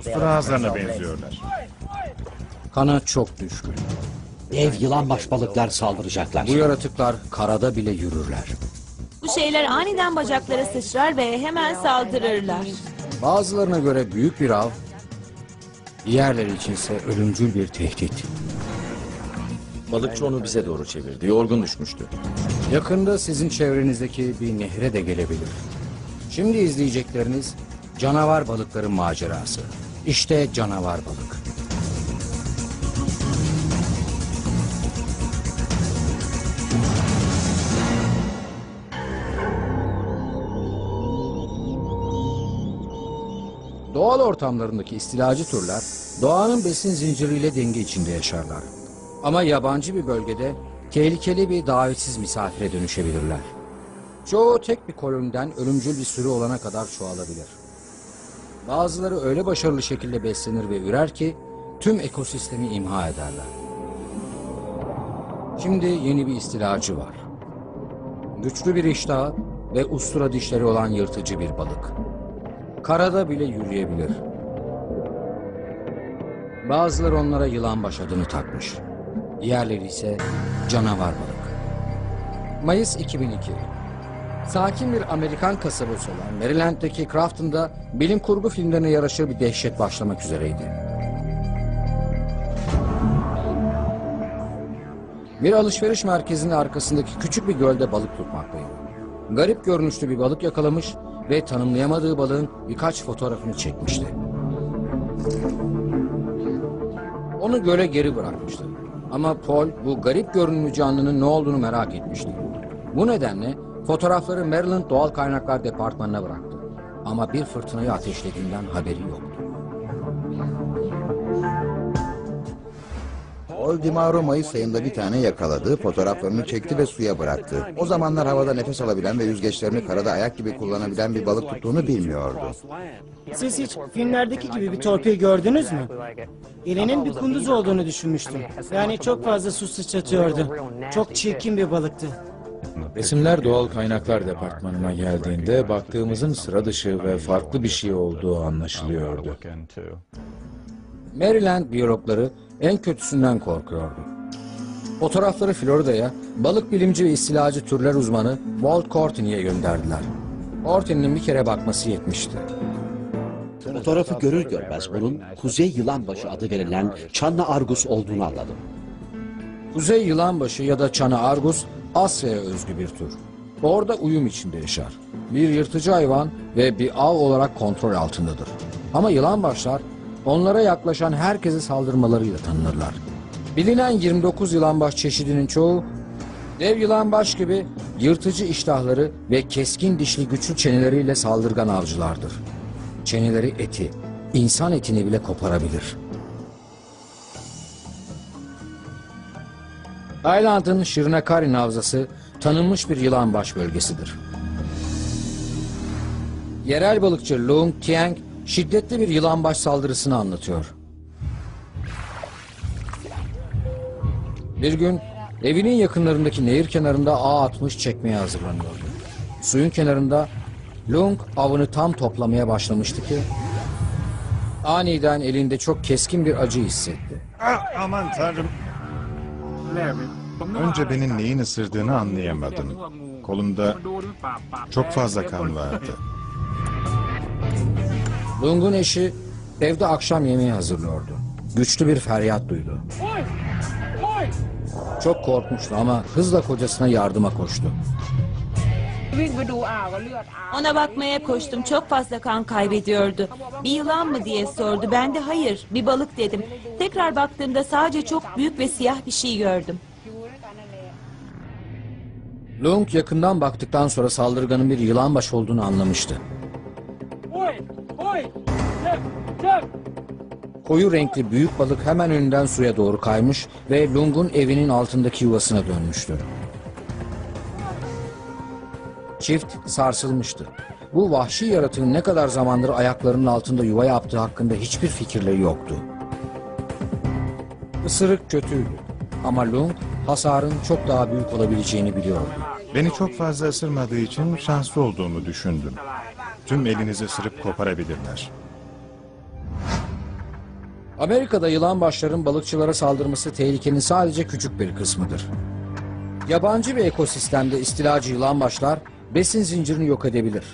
Fırazlarına benziyorlar. Kana çok düşkün. Dev yılan başbalıklar saldıracaklar. Bu yaratıklar karada bile yürürler. Bu şeyler aniden bacaklara sıçrar ve hemen saldırırlar. Bazılarına göre büyük bir av, diğerleri içinse ölümcül bir tehdit. Balıkçı onu bize doğru çevirdi. Yorgun düşmüştü. Yakında sizin çevrenizdeki bir nehre de gelebilir. Şimdi izleyecekleriniz canavar balıkların macerası. İşte canavar balık. Doğal ortamlarındaki istilacı türler doğanın besin zinciriyle denge içinde yaşarlar. Ama yabancı bir bölgede tehlikeli bir davetsiz misafire dönüşebilirler. Çoğu tek bir koloniden ölümcül bir sürü olana kadar çoğalabilir. Bazıları öyle başarılı şekilde beslenir ve ürer ki tüm ekosistemi imha ederler. Şimdi yeni bir istilacı var. Güçlü bir iştahı ve ustura dişleri olan yırtıcı bir balık. Karada bile yürüyebilir. Bazıları onlara yılanbaş adını takmış. Diğerleri ise canavar balık. Mayıs 2002. Sakin bir Amerikan kasabası olan Maryland'deki Crafton'da bilim kurgu filmlerine yaraşır bir dehşet başlamak üzereydi. Bir alışveriş merkezinin arkasındaki küçük bir gölde balık tutmaktaydı. Garip görünüşlü bir balık yakalamış ve tanımlayamadığı balığın birkaç fotoğrafını çekmişti. Onu göle geri bırakmıştı. Ama Paul bu garip görünümlü canlının ne olduğunu merak etmişti. Bu nedenle fotoğrafları Maryland Doğal Kaynaklar Departmanı'na bıraktı. Ama bir fırtınayı ateşlediğinden haberi yoktu. Paul DiMauro Mayıs ayında bir tane yakaladı, fotoğraflarını çekti ve suya bıraktı. O zamanlar havada nefes alabilen ve yüzgeçlerini karada ayak gibi kullanabilen bir balık tuttuğunu bilmiyordu. Siz hiç filmlerdeki gibi bir torpil gördünüz mü? Elinin bir kunduz olduğunu düşünmüştüm. Yani çok fazla su sıçratıyordu. Çok çirkin bir balıktı. Resimler Doğal Kaynaklar Departmanı'na geldiğinde baktığımızın sıra dışı ve farklı bir şey olduğu anlaşılıyordu. Maryland biyologları en kötüsünden korkuyordu. Fotoğrafları Florida'ya balık bilimci ve istilacı türler uzmanı Walt Courtney'e gönderdiler. Courtney'nin bir kere bakması yetmişti. Fotoğrafı görür görmez bunun Kuzey Yılanbaşı adı verilen Channa Argus olduğunu anladım. Kuzey Yılanbaşı ya da Channa Argus Asya'ya özgü bir tür. Orada uyum içinde yaşar. Bir yırtıcı hayvan ve bir av olarak kontrol altındadır. Ama yılanbaşlar onlara yaklaşan herkese saldırmalarıyla tanınırlar. Bilinen 29 yılanbaş çeşidinin çoğu dev yılanbaş gibi yırtıcı iştahları ve keskin dişli güçlü çeneleriyle saldırgan avcılardır. Çeneleri eti, insan etini bile koparabilir. Tayland'ın Şirinakari Havzası tanınmış bir yılanbaş bölgesidir. Yerel balıkçı Lung Tieng şiddetli bir yılanbaş saldırısını anlatıyor. Bir gün evinin yakınlarındaki nehir kenarında ağ atmış çekmeye hazırlanıyordu. Suyun kenarında Lung avını tam toplamaya başlamıştı ki aniden elinde çok keskin bir acı hissetti. Aman tanrım. Önce beni neyin ısırdığını anlayamadım. Kolumda çok fazla kan vardı. Lung'un eşi evde akşam yemeği hazırlıyordu. Güçlü bir feryat duydu. Çok korkmuştu ama hızla kocasına yardıma koştu. Ona bakmaya koştum. Çok fazla kan kaybediyordu. Bir yılan mı diye sordu. Ben de hayır, bir balık dedim. Tekrar baktığımda sadece çok büyük ve siyah bir şey gördüm. Lung yakından baktıktan sonra saldırganın bir yılanbaş olduğunu anlamıştı. Koyu renkli büyük balık hemen önünden suya doğru kaymış ve Lung'un evinin altındaki yuvasına dönmüştü. Çift sarsılmıştı. Bu vahşi yaratığın ne kadar zamandır ayaklarının altında yuva yaptığı hakkında hiçbir fikirleri yoktu. Isırık kötüydü ama Lung hasarın çok daha büyük olabileceğini biliyordu. Beni çok fazla ısırmadığı için şanslı olduğumu düşündüm. Tüm elinizi ısırıp koparabilirler. Amerika'da yılanbaşların balıkçılara saldırması tehlikenin sadece küçük bir kısmıdır. Yabancı bir ekosistemde istilacı yılanbaşlar besin zincirini yok edebilir.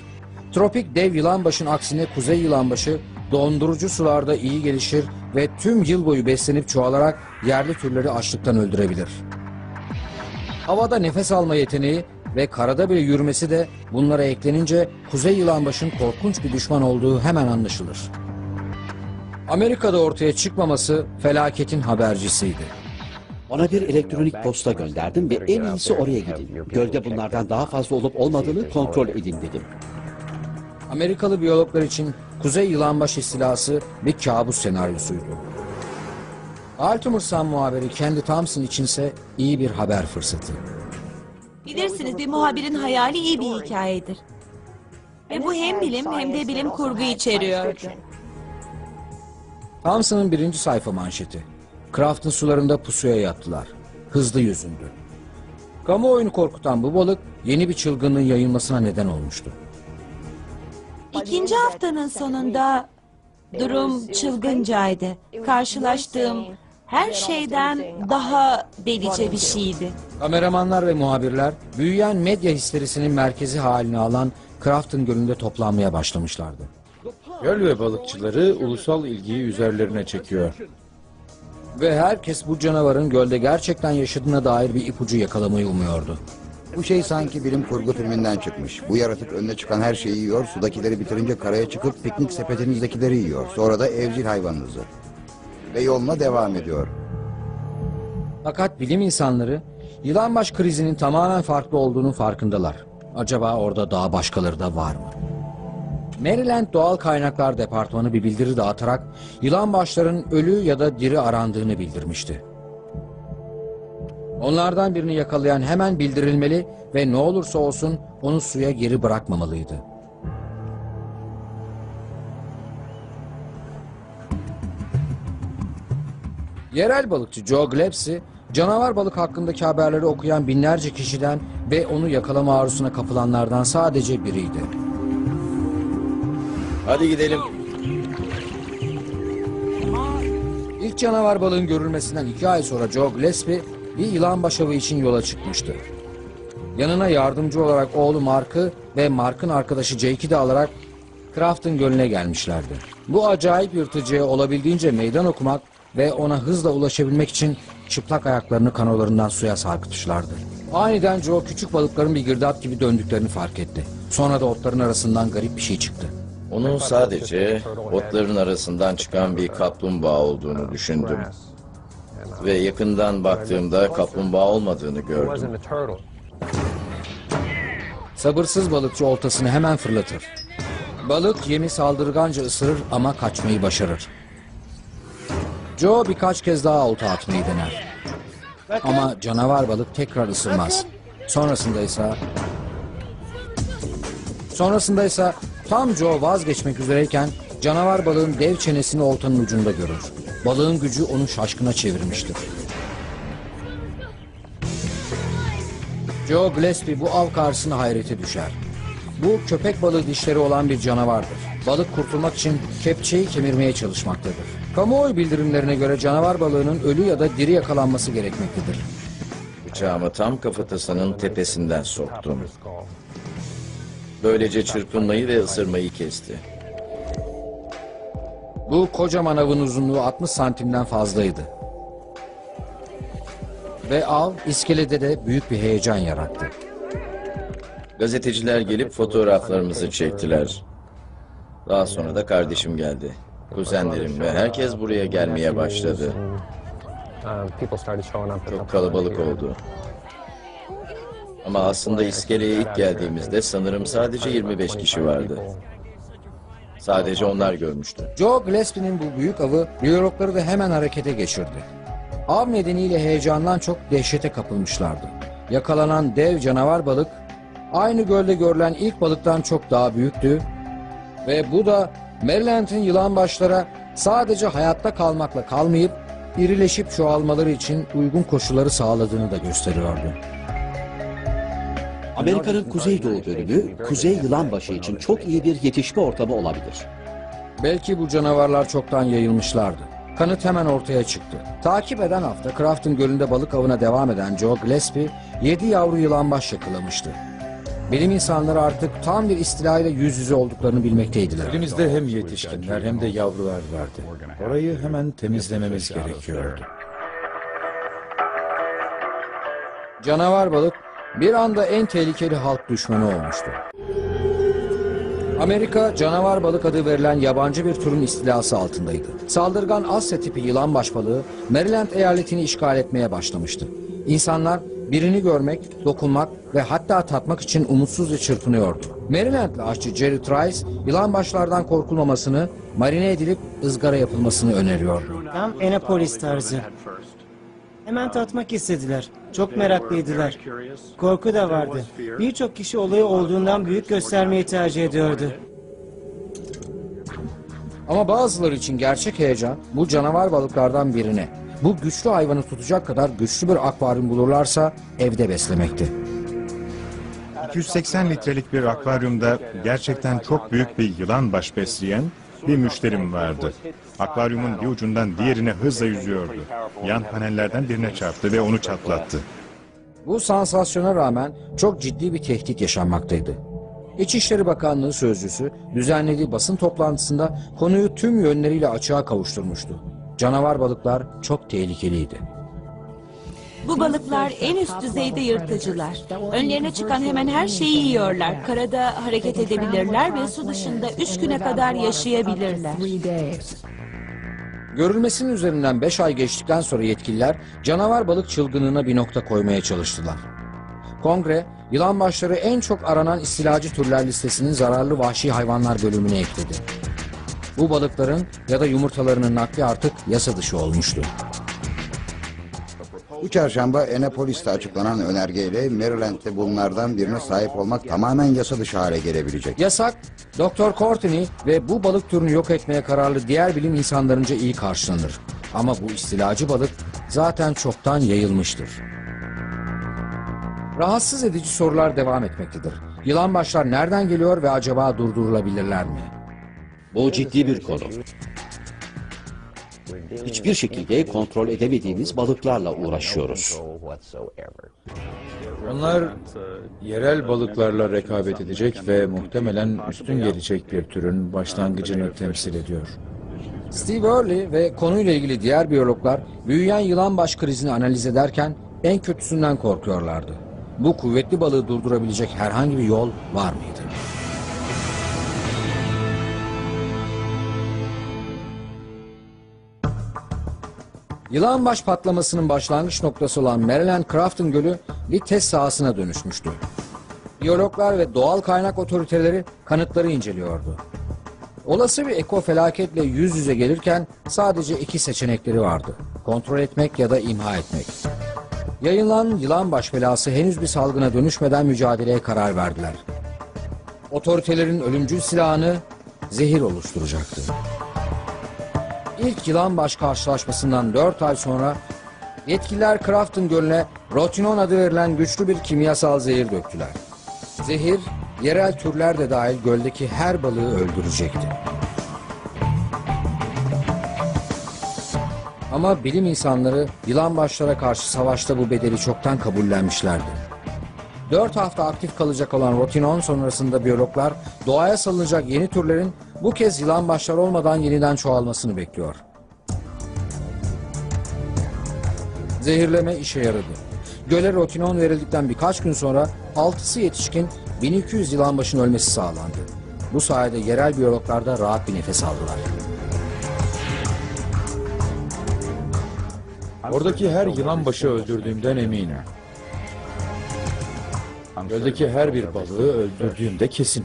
Tropik dev yılanbaşın aksine kuzey yılanbaşı dondurucu sularda iyi gelişir ve tüm yıl boyu beslenip çoğalarak yerli türleri açlıktan öldürebilir. Havada nefes alma yeteneği ve karada bile yürümesi de bunlara eklenince kuzey yılanbaşın korkunç bir düşman olduğu hemen anlaşılır. Amerika'da ortaya çıkmaması felaketin habercisiydi. Ona bir elektronik posta gönderdim ve en iyisi oraya gidin. Gölde bunlardan daha fazla olup olmadığını kontrol edin dedim. Amerikalı biyologlar için kuzey yılanbaş istilası bir kabus senaryosuydu. Baltimore Sun muhabiri Candy Thompson içinse iyi bir haber fırsatı. Bilirsiniz, bir muhabirin hayali iyi bir hikayedir. Ve bu hem bilim hem de bilim kurgu içeriyor. Thompson'ın birinci sayfa manşeti. Crafton sularında pusuya yattılar. Hızlı yüzündü. Kamuoyunu korkutan bu balık yeni bir çılgınlığın yayılmasına neden olmuştu. İkinci haftanın sonunda durum çılgıncaydı. Karşılaştığım her şeyden daha delice bir şeydi. Kameramanlar ve muhabirler büyüyen medya histerisinin merkezi haline alan Crafton Gölü'nde toplanmaya başlamışlardı. Göl ve balıkçıları ulusal ilgiyi üzerlerine çekiyor. Ve herkes bu canavarın gölde gerçekten yaşadığına dair bir ipucu yakalamayı umuyordu. Bu şey sanki bilim kurgu filminden çıkmış. Bu yaratık önüne çıkan her şeyi yiyor, sudakileri bitirince karaya çıkıp piknik sepetinizdekileri yiyor. Sonra da evcil hayvanınızı. Ve yoluna devam ediyor. Fakat bilim insanları yılanbaş krizinin tamamen farklı olduğunun farkındalar. Acaba orada daha başkaları da var mı? Maryland Doğal Kaynaklar Departmanı bir bildiri dağıtarak yılanbaşların ölü ya da diri arandığını bildirmişti. Onlardan birini yakalayan hemen bildirilmeli ve ne olursa olsun onu suya geri bırakmamalıydı. Yerel balıkçı Joe Glebsi, canavar balık hakkındaki haberleri okuyan binlerce kişiden ve onu yakalama arzusuna kapılanlardan sadece biriydi. Hadi gidelim. İlk canavar balığın görülmesinden 2 ay sonra Joe Gillespie bir yılanbaş avı için yola çıkmıştı. Yanına yardımcı olarak oğlu Mark'ı ve Mark'ın arkadaşı Jake'i de alarak Crafton Gölü'ne gelmişlerdi. Bu acayip yırtıcıya olabildiğince meydan okumak ve ona hızla ulaşabilmek için çıplak ayaklarını kanolarından suya sarkıtmışlardı. Aniden Joe küçük balıkların bir girdap gibi döndüklerini fark etti. Sonra da otların arasından garip bir şey çıktı. Onun sadece otların arasından çıkan bir kaplumbağa olduğunu düşündüm. Ve yakından baktığımda kaplumbağa olmadığını gördüm. Sabırsız balıkçı oltasını hemen fırlatır. Balık yemi saldırganca ısırır ama kaçmayı başarır. Joe birkaç kez daha olta atmayı dener. Ama canavar balık tekrar ısırmaz. Sonrasında ise tam Joe vazgeçmek üzereyken canavar balığın dev çenesini oltanın ucunda görür. Balığın gücü onu şaşkına çevirmiştir. Joe Gillespie bu av karşısına hayrete düşer. Bu köpek balığı dişleri olan bir canavardır. Balık kurtulmak için kepçeyi kemirmeye çalışmaktadır. Kamuoyu bildirimlerine göre canavar balığının ölü ya da diri yakalanması gerekmektedir. Bıçağımı tam kafatasının tepesinden soktum. Böylece çırpınmayı ve ısırmayı kesti. Bu kocaman avın uzunluğu 60 santimden fazlaydı. Ve av iskelede de büyük bir heyecan yarattı. Gazeteciler gelip fotoğraflarımızı çektiler. Daha sonra da kardeşim geldi. Kuzenlerim ve herkes buraya gelmeye başladı. Çok kalabalık oldu. Ama aslında iskeleye ilk geldiğimizde sanırım sadece 25 kişi vardı. Sadece onlar görmüştü. Joe Gillespie'nin bu büyük avı biyologları da hemen harekete geçirdi. Av nedeniyle heyecandan çok dehşete kapılmışlardı. Yakalanan dev canavar balık aynı gölde görülen ilk balıktan çok daha büyüktü. Ve bu da Maryland'in yılanbaşlara sadece hayatta kalmakla kalmayıp irileşip çoğalmaları için uygun koşulları sağladığını da gösteriyordu. Amerika'nın kuzeydoğu bölümü, kuzey yılanbaşı için çok iyi bir yetişme ortamı olabilir. Belki bu canavarlar çoktan yayılmışlardı. Kanıt hemen ortaya çıktı. Takip eden hafta Crafton Gölü'nde balık avına devam eden Joe Gillespie 7 yavru yılanbaş yakalamıştı. Bilim insanları artık tam bir istilayla yüz yüze olduklarını bilmekteydiler. Elimizde hem yetişkinler hem de yavrular vardı. Orayı hemen temizlememiz gerekiyordu. Canavar balık bir anda en tehlikeli halk düşmanı olmuştu. Amerika, canavar balık adı verilen yabancı bir türün istilası altındaydı. Saldırgan Asya tipi yılanbaş balığı Maryland eyaletini işgal etmeye başlamıştı. İnsanlar birini görmek, dokunmak ve hatta tatmak için umutsuzca çırpınıyordu. Maryland'lı aşçı Jerry Trice, yılanbaşlardan korkulmamasını, marine edilip ızgara yapılmasını öneriyordu. Tam Annapolis tarzı. Hemen tatmak istediler. Çok meraklıydılar. Korku da vardı. Birçok kişi olayı olduğundan büyük göstermeyi tercih ediyordu. Ama bazıları için gerçek heyecan bu canavar balıklardan birine, bu güçlü hayvanı tutacak kadar güçlü bir akvaryum bulurlarsa evde beslemekti. 280 litrelik bir akvaryumda gerçekten çok büyük bir yılanbaş besleyen bir müşterim vardı. Akvaryumun bir ucundan diğerine hızla yüzüyordu. Yan panellerden birine çarptı ve onu çatlattı. Bu sansasyona rağmen çok ciddi bir tehdit yaşanmaktaydı. İçişleri Bakanlığı sözcüsü düzenlediği basın toplantısında konuyu tüm yönleriyle açığa kavuşturmuştu. Canavar balıklar çok tehlikeliydi. Bu balıklar en üst düzeyde yırtıcılar. Önlerine çıkan hemen her şeyi yiyorlar. Karada hareket edebilirler ve su dışında 3 güne kadar yaşayabilirler. Görülmesinin üzerinden 5 ay geçtikten sonra yetkililer canavar balık çılgınlığına bir nokta koymaya çalıştılar. Kongre, yılanbaşları en çok aranan istilacı türler listesinin zararlı vahşi hayvanlar bölümüne ekledi. Bu balıkların ya da yumurtalarının nakli artık yasa dışı olmuştu. Bu çarşamba Annapolis'te açıklanan önergeyle Maryland'de bunlardan birine sahip olmak tamamen yasa dışı hale gelebilecek. Yasak, Dr. Courtney ve bu balık türünü yok etmeye kararlı diğer bilim insanlarınca iyi karşılanır. Ama bu istilacı balık zaten çoktan yayılmıştır. Rahatsız edici sorular devam etmektedir. Yılanbaşlar nereden geliyor ve acaba durdurulabilirler mi? Bu ciddi bir konu. Hiçbir şekilde kontrol edemediğimiz balıklarla uğraşıyoruz. Onlar yerel balıklarla rekabet edecek ve muhtemelen üstün gelecek bir türün başlangıcını temsil ediyor. Steve Early ve konuyla ilgili diğer biyologlar büyüyen yılanbaş krizini analiz ederken en kötüsünden korkuyorlardı. Bu kuvvetli balığı durdurabilecek herhangi bir yol var mıydı? Yılanbaş patlamasının başlangıç noktası olan Maryland Crafton Gölü bir test sahasına dönüşmüştü. Biyologlar ve doğal kaynak otoriteleri kanıtları inceliyordu. Olası bir ekofelaketle yüz yüze gelirken sadece 2 seçenekleri vardı. Kontrol etmek ya da imha etmek. Yayılan yılanbaş belası henüz bir salgına dönüşmeden mücadeleye karar verdiler. Otoritelerin ölümcül silahını zehir oluşturacaktı. İlk yılanbaş karşılaşmasından 4 ay sonra yetkililer Crafton Gölü'ne Rotenone adı verilen güçlü bir kimyasal zehir döktüler. Zehir, yerel türler de dahil göldeki her balığı öldürecekti. Ama bilim insanları yılanbaşlara karşı savaşta bu bedeli çoktan kabullenmişlerdi. 4 hafta aktif kalacak olan Rotenone sonrasında biyologlar doğaya salınacak yeni türlerin bu kez yılanbaşlar olmadan yeniden çoğalmasını bekliyor. Zehirleme işe yaradı. Göle Rotenone verildikten birkaç gün sonra 6'sı yetişkin 1200 yılanbaşın ölmesi sağlandı. Bu sayede yerel biyologlar da rahat bir nefes aldılar. Oradaki her yılanbaşı öldürdüğümden eminim. Göldeki her bir balığı öldürdüğümde kesin.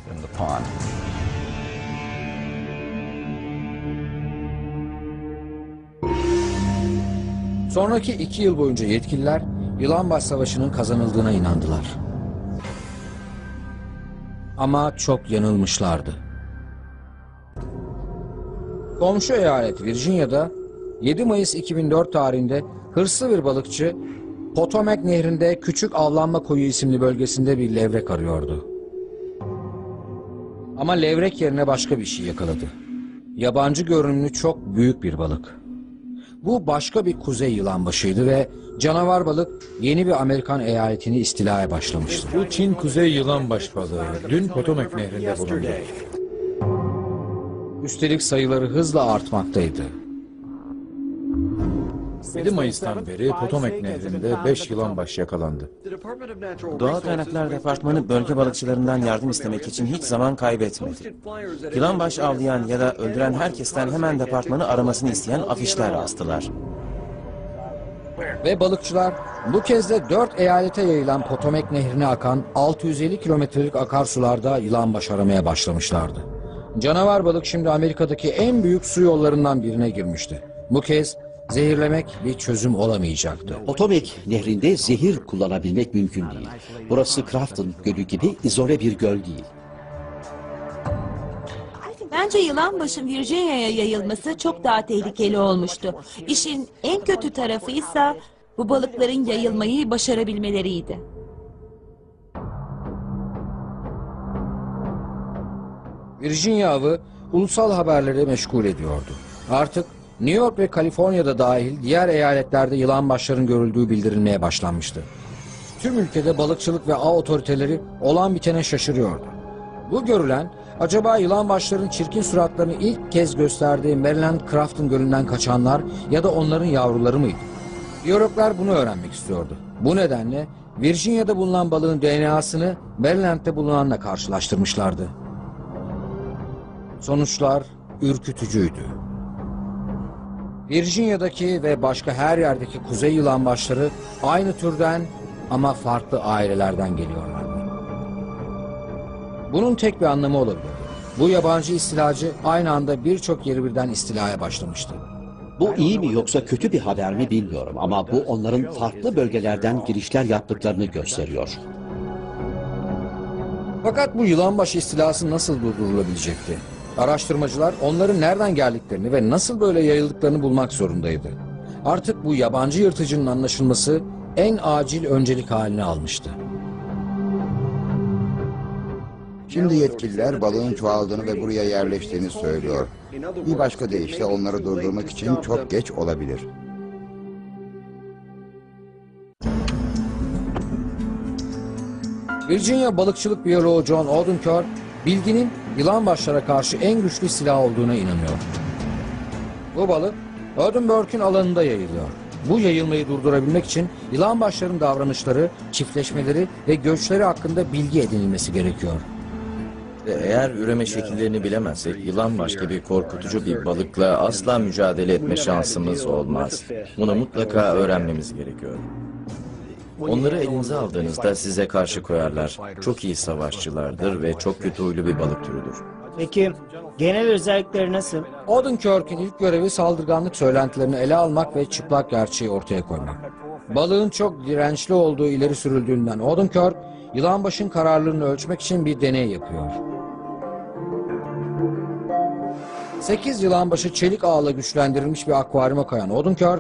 Sonraki 2 yıl boyunca yetkililer yılanbaş savaşının kazanıldığına inandılar. Ama çok yanılmışlardı. Komşu eyalet Virginia'da 7 Mayıs 2004 tarihinde hırslı bir balıkçı Potomac nehrinde Küçük Avlanma Koyu isimli bölgesinde bir levrek arıyordu. Ama levrek yerine başka bir şey yakaladı. Yabancı görünümlü çok büyük bir balık. Bu başka bir kuzey yılanbaşıydı ve canavar balık yeni bir Amerikan eyaletini istilaya başlamıştı. Bu Çin kuzey yılanbaş balığı dün Potomac nehrinde bulundu. Üstelik sayıları hızla artmaktaydı. 7 Mayıs'tan beri Potomac nehrinde 5 yılanbaş yakalandı. Doğal Kaynaklar Departmanı bölge balıkçılarından yardım istemek için hiç zaman kaybetmedi. Yılanbaş avlayan ya da öldüren herkesten hemen departmanı aramasını isteyen afişler astılar. Ve balıkçılar bu kez de 4 eyalete yayılan Potomac nehrine akan 650 kilometrelik akarsularda yılanbaş aramaya başlamışlardı. Canavar balık şimdi Amerika'daki en büyük su yollarından birine girmişti. Bu kez zehirlemek bir çözüm olamayacaktı. Potomac nehrinde zehir kullanabilmek mümkün değil. Burası Crafton gölü gibi izole bir göl değil. Bence yılanbaşın Virginia'ya yayılması çok daha tehlikeli olmuştu. İşin en kötü tarafı ise bu balıkların yayılmayı başarabilmeleriydi. Virginia avı ulusal haberleri meşgul ediyordu. Artık New York ve Kaliforniya'da dahil diğer eyaletlerde yılanbaşların görüldüğü bildirilmeye başlanmıştı. Tüm ülkede balıkçılık ve av otoriteleri olan bitene şaşırıyordu. Bu görülen, acaba yılanbaşların çirkin suratlarını ilk kez gösterdiği Maryland Crafton Gölü'nden kaçanlar ya da onların yavruları mıydı? Biyologlar bunu öğrenmek istiyordu. Bu nedenle Virginia'da bulunan balığın DNA'sını Maryland'de bulunanla karşılaştırmışlardı. Sonuçlar ürkütücüydü. Virginia'daki ve başka her yerdeki kuzey yılanbaşları aynı türden ama farklı ailelerden geliyorlardı. Bunun tek bir anlamı olabilir. Bu yabancı istilacı aynı anda birçok yeri birden istilaya başlamıştı. Bu iyi mi yoksa kötü bir haber mi bilmiyorum ama bu onların farklı bölgelerden girişler yaptıklarını gösteriyor. Fakat bu yılanbaş istilası nasıl durdurulabilecekti? Araştırmacılar onların nereden geldiklerini ve nasıl böyle yayıldıklarını bulmak zorundaydı. Artık bu yabancı yırtıcının anlaşılması en acil öncelik haline almıştı. Şimdi yetkililer balığın çoğaldığını ve buraya yerleştiğini söylüyor. Bir başka deyişle onları durdurmak için çok geç olabilir. Virginia balıkçılık biyoloğu John Odenkirk, bilginin yılanbaşlara karşı en güçlü silah olduğuna inanıyor. Bu balık Odenkirk'ün alanında yayılıyor. Bu yayılmayı durdurabilmek için yılanbaşların davranışları, çiftleşmeleri ve göçleri hakkında bilgi edinilmesi gerekiyor. Eğer üreme şekillerini bilemezsek yılanbaş gibi korkutucu bir balıkla asla mücadele etme şansımız olmaz. Bunu mutlaka öğrenmemiz gerekiyor. Onları elinize aldığınızda size karşı koyarlar. Çok iyi savaşçılardır ve çok kötü huylu bir balık türüdür. Peki genel özellikleri nasıl? Odenkirk'in ilk görevi saldırganlık söylentilerini ele almak ve çıplak gerçeği ortaya koymak. Balığın çok dirençli olduğu ileri sürüldüğünden Odenkirk, yılanbaşın kararlılığını ölçmek için bir deney yapıyor. 8 yılanbaşı çelik ağla güçlendirilmiş bir akvaryuma koyan Odenkirk,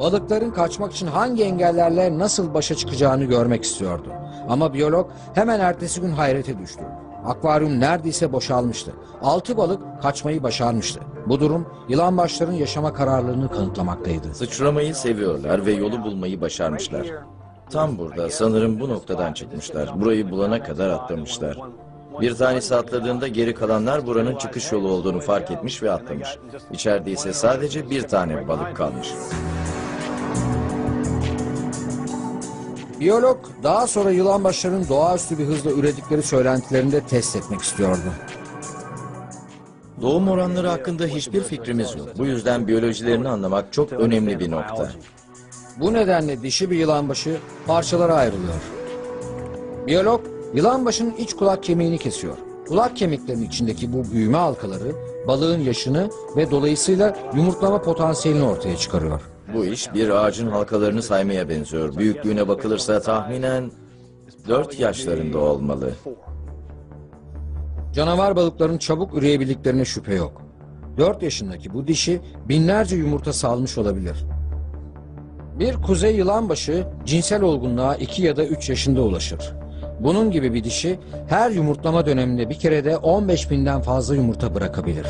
balıkların kaçmak için hangi engellerle nasıl başa çıkacağını görmek istiyordu. Ama biyolog hemen ertesi gün hayrete düştü. Akvaryum neredeyse boşalmıştı. 6 balık kaçmayı başarmıştı. Bu durum yılanbaşların yaşama kararlılığını kanıtlamaktaydı. Sıçramayı seviyorlar ve yolu bulmayı başarmışlar. Tam burada sanırım bu noktadan çıkmışlar. Burayı bulana kadar atlamışlar. Bir tanesi atladığında geri kalanlar buranın çıkış yolu olduğunu fark etmiş ve atlamış. İçeride ise sadece bir tane balık kalmış. Biyolog daha sonra yılanbaşların doğaüstü bir hızla üredikleri söylentilerini de test etmek istiyordu. Doğum oranları hakkında hiçbir fikrimiz yok. Bu yüzden biyolojilerini anlamak çok önemli bir nokta. Bu nedenle dişi bir yılanbaşı parçalara ayrılıyor. Biyolog yılanbaşının iç kulak kemiğini kesiyor. Kulak kemiklerinin içindeki bu büyüme halkaları balığın yaşını ve dolayısıyla yumurtlama potansiyelini ortaya çıkarıyor. Bu iş bir ağacın halkalarını saymaya benziyor. Büyüklüğüne bakılırsa tahminen 4 yaşlarında olmalı. Canavar balıkların çabuk üreyebildiklerine şüphe yok. 4 yaşındaki bu dişi binlerce yumurta salmış olabilir. Bir kuzey yılanbaşı cinsel olgunluğa 2 ya da 3 yaşında ulaşır. Bunun gibi bir dişi her yumurtlama döneminde bir kerede 15.000'den fazla yumurta bırakabilir.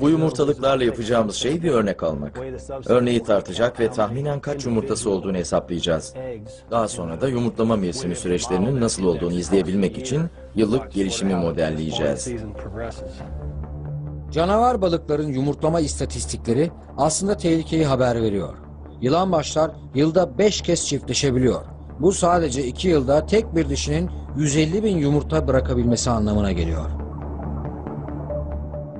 Bu yumurtalıklarla yapacağımız şey bir örnek almak. Örneği tartacak ve tahminen kaç yumurtası olduğunu hesaplayacağız. Daha sonra da yumurtlama mevsimi süreçlerinin nasıl olduğunu izleyebilmek için yıllık gelişimi modelleyeceğiz. Canavar balıkların yumurtlama istatistikleri aslında tehlikeyi haber veriyor. Yılanbaşlar yılda 5 kez çiftleşebiliyor. Bu sadece 2 yılda tek bir dişinin 150 bin yumurta bırakabilmesi anlamına geliyor.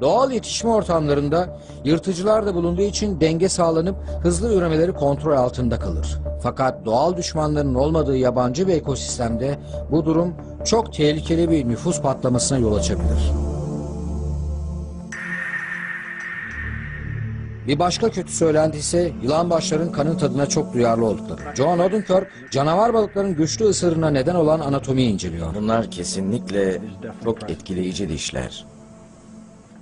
Doğal yetişme ortamlarında yırtıcılar da bulunduğu için denge sağlanıp hızlı üremeleri kontrol altında kalır. Fakat doğal düşmanların olmadığı yabancı bir ekosistemde bu durum çok tehlikeli bir nüfus patlamasına yol açabilir. Bir başka kötü söylenti ise yılanbaşların kanın tadına çok duyarlı oldukları. John Odenkirk canavar balıkların güçlü ısırığına neden olan anatomiyi inceliyor. Bunlar kesinlikle çok etkileyici dişler.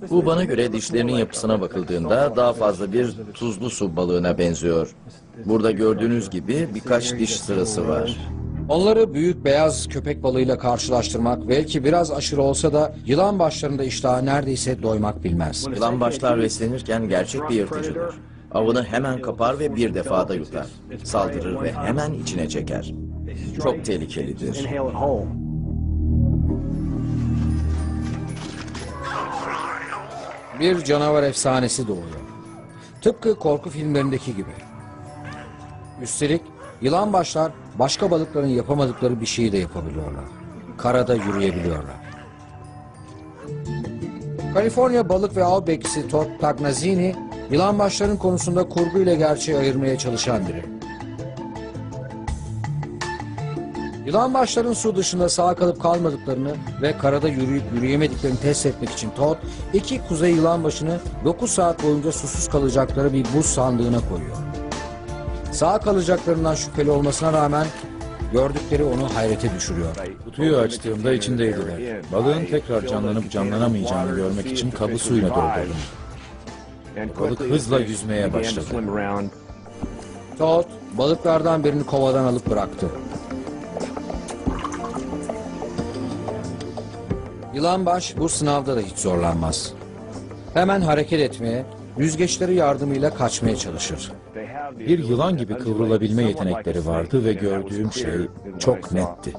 Bu bana göre dişlerinin yapısına bakıldığında daha fazla bir tuzlu su balığına benziyor. Burada gördüğünüz gibi birkaç diş sırası var. Onları büyük beyaz köpek balığıyla karşılaştırmak belki biraz aşırı olsa da yılanbaşlarında iştahı neredeyse doymak bilmez. Yılanbaşlar beslenirken gerçek bir yırtıcıdır. Avını hemen kapar ve bir defada yutar. Saldırır ve hemen içine çeker. Çok tehlikelidir. Bir canavar efsanesi doğuyor. Tıpkı korku filmlerindeki gibi. Üstelik yılanbaşlar başka balıkların yapamadıkları bir şeyi de yapabiliyorlar. Karada yürüyebiliyorlar. Kaliforniya balık ve av bekçisi Todd Tognazzini, yılanbaşların konusunda kurgu ile gerçeği ayırmaya çalışan biri. Yılanbaşların su dışında sağ kalıp kalmadıklarını ve karada yürüyüp yürüyemediklerini test etmek için Todd, 2 kuzey yılanbaşını 9 saat boyunca susuz kalacakları bir buz sandığına koyuyor. Sağ kalacaklarından şüpheli olmasına rağmen gördükleri onu hayrete düşürüyor. Kutuyu açtığımda içindeydiler. Balığın tekrar canlanıp canlanamayacağını görmek için kabı suyla doldurdum. Balık hızla yüzmeye başladı. Todd, balıklardan birini kovadan alıp bıraktı. Yılanbaş bu sınavda da hiç zorlanmaz. Hemen hareket etmeye, yüzgeçleri yardımıyla kaçmaya çalışır. Bir yılan gibi kıvrılabilme yetenekleri vardı ve gördüğüm şey çok netti.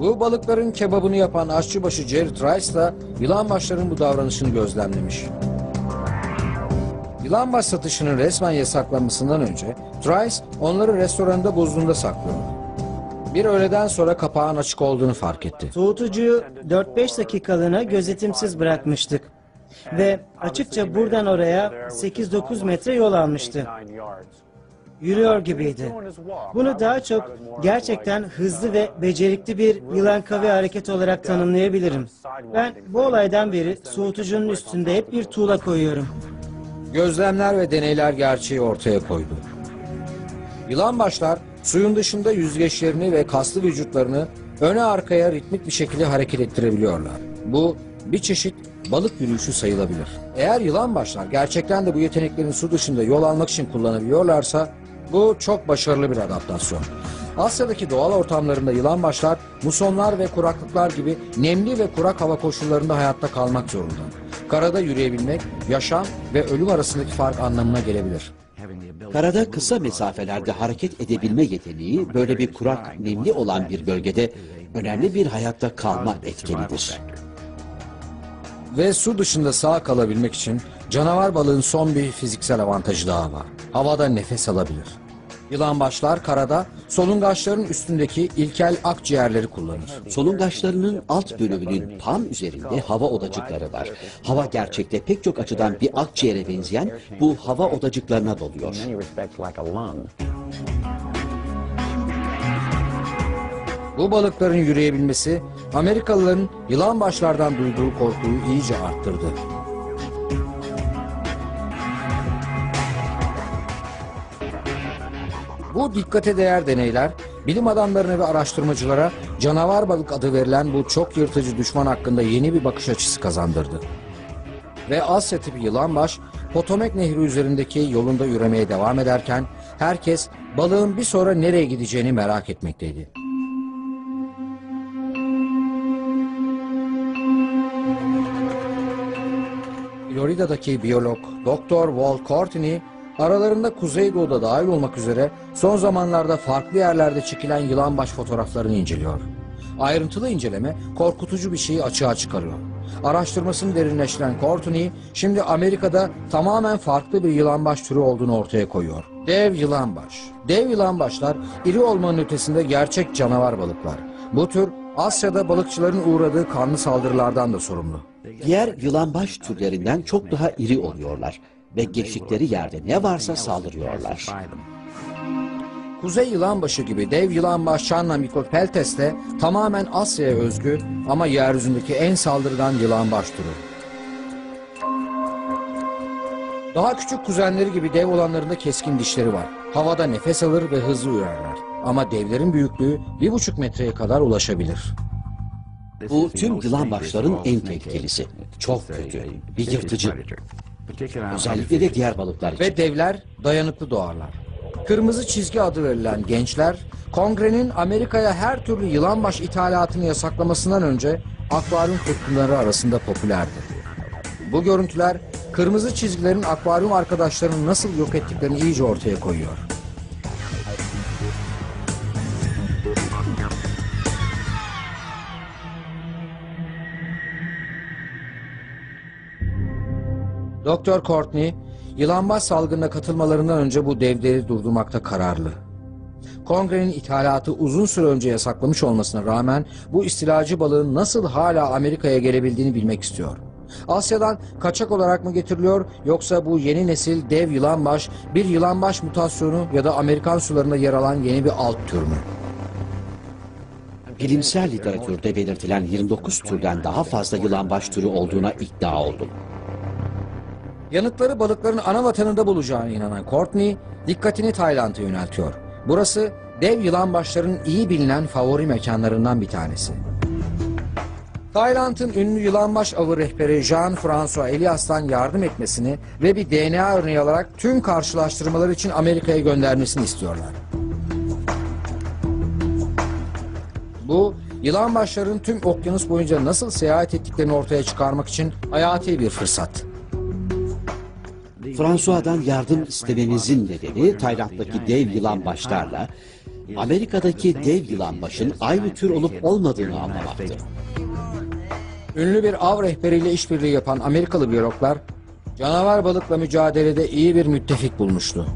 Bu balıkların kebabını yapan aşçıbaşı Jerry Trice da yılanbaşların bu davranışını gözlemlemiş. Yılanbaş satışının resmen yasaklanmasından önce Trice onları restoranda buzluğunda saklıyordu. Bir öğleden sonra kapağın açık olduğunu fark etti. Soğutucuyu 4-5 dakikalığına gözetimsiz bırakmıştık. Ve açıkça buradan oraya 8-9 metre yol almıştı. Yürüyor gibiydi. Bunu daha çok gerçekten hızlı ve becerikli bir yılan kavi hareketi olarak tanımlayabilirim. Ben bu olaydan beri soğutucunun üstünde hep bir tuğla koyuyorum. Gözlemler ve deneyler gerçeği ortaya koydu. Yılanbaşlar suyun dışında yüzgeçlerini ve kaslı vücutlarını öne arkaya ritmik bir şekilde hareket ettirebiliyorlar. Bu bir çeşit balık yürüyüşü sayılabilir. Eğer yılanbaşlar gerçekten de bu yeteneklerin su dışında yol almak için kullanabiliyorlarsa bu çok başarılı bir adaptasyon. Asya'daki doğal ortamlarında yılanbaşlar musonlar ve kuraklıklar gibi nemli ve kurak hava koşullarında hayatta kalmak zorunda. Karada yürüyebilmek, yaşam ve ölüm arasındaki fark anlamına gelebilir. Karada kısa mesafelerde hareket edebilme yeteneği böyle bir kurak, nemli olan bir bölgede önemli bir hayatta kalma etkenidir. Ve su dışında sağ kalabilmek için canavar balığın son bir fiziksel avantajı daha var. Havada nefes alabilir. Yılanbaşlar karada solungaçların üstündeki ilkel akciğerleri kullanır. Solungaçlarının alt bölümünün tam üzerinde hava odacıkları var. Hava gerçekte pek çok açıdan bir akciğere benzeyen bu hava odacıklarına doluyor. Bu balıkların yürüyebilmesi Amerikalıların yılanbaşlardan duyduğu korkuyu iyice arttırdı. Bu dikkate değer deneyler, bilim adamlarına ve araştırmacılara canavar balık adı verilen bu çok yırtıcı düşman hakkında yeni bir bakış açısı kazandırdı. Ve Asya tipi yılanbaş, Potomac Nehri üzerindeki yolunda yürümeye devam ederken, herkes balığın bir sonra nereye gideceğini merak etmekteydi. Florida'daki biyolog Dr. Walt Courtney, aralarında Kuzeydoğu'da dahil olmak üzere son zamanlarda farklı yerlerde çekilen yılanbaş fotoğraflarını inceliyor. Ayrıntılı inceleme korkutucu bir şeyi açığa çıkarıyor. Araştırmasını derinleştiren Courtney, şimdi Amerika'da tamamen farklı bir yılanbaş türü olduğunu ortaya koyuyor. Dev yılanbaş. Dev yılanbaşlar iri olmanın ötesinde gerçek canavar balıklar. Bu tür Asya'da balıkçıların uğradığı kanlı saldırılardan da sorumlu. Diğer yılanbaş türlerinden çok daha iri oluyorlar ve geçtikleri yerde ne varsa saldırıyorlar. Kuzey yılanbaşı gibi dev yılanbaş Channa Micropeltes de tamamen Asya'ya özgü ama yeryüzündeki en saldırgan yılanbaş türü. Daha küçük kuzenleri gibi dev olanlarında keskin dişleri var. Havada nefes alır ve hızlı ürerler. Ama devlerin büyüklüğü 1,5 metreye kadar ulaşabilir. Bu tüm yılanbaşların en tehlikelisi. Çok kötü, bir yırtıcı. Özellikle de diğer balıklar için. Ve devler dayanıklı doğarlar. Kırmızı çizgi adı verilen gençler, Kongre'nin Amerika'ya her türlü yılanbaş ithalatını yasaklamasından önce akvaryum tutkunları arasında popülerdi. Bu görüntüler kırmızı çizgilerin akvaryum arkadaşlarını nasıl yok ettiklerini iyice ortaya koyuyor. Dr. Courtney, yılanbaş salgınına katılmalarından önce bu devleri durdurmakta kararlı. Kongre'nin ithalatı uzun süre önce yasaklamış olmasına rağmen bu istilacı balığın nasıl hala Amerika'ya gelebildiğini bilmek istiyor. Asya'dan kaçak olarak mı getiriliyor, yoksa bu yeni nesil dev yılanbaş bir yılanbaş mutasyonu ya da Amerikan sularında yer alan yeni bir alt tür mü? Bilimsel literatürde belirtilen 29 türden daha fazla yılanbaş türü olduğuna iddia oldum. Yanıtları balıkların ana vatanında bulacağına inanan Courtney, dikkatini Tayland'a yöneltiyor. Burası dev yılanbaşların iyi bilinen favori mekanlarından bir tanesi. Tayland'ın ünlü yılanbaş avı rehberi Jean-François Elias'tan yardım etmesini ve bir DNA örneği alarak tüm karşılaştırmalar için Amerika'ya göndermesini istiyorlar. Bu, yılanbaşların tüm okyanus boyunca nasıl seyahat ettiklerini ortaya çıkarmak için hayati bir fırsat. François'dan yardım istememizin nedeni Tayland'daki dev yılanbaşlarla Amerika'daki dev yılanbaşın aynı tür olup olmadığını anlamaktır. Ünlü bir av rehberiyle işbirliği yapan Amerikalı biyologlar canavar balıkla mücadelede iyi bir müttefik bulmuştu.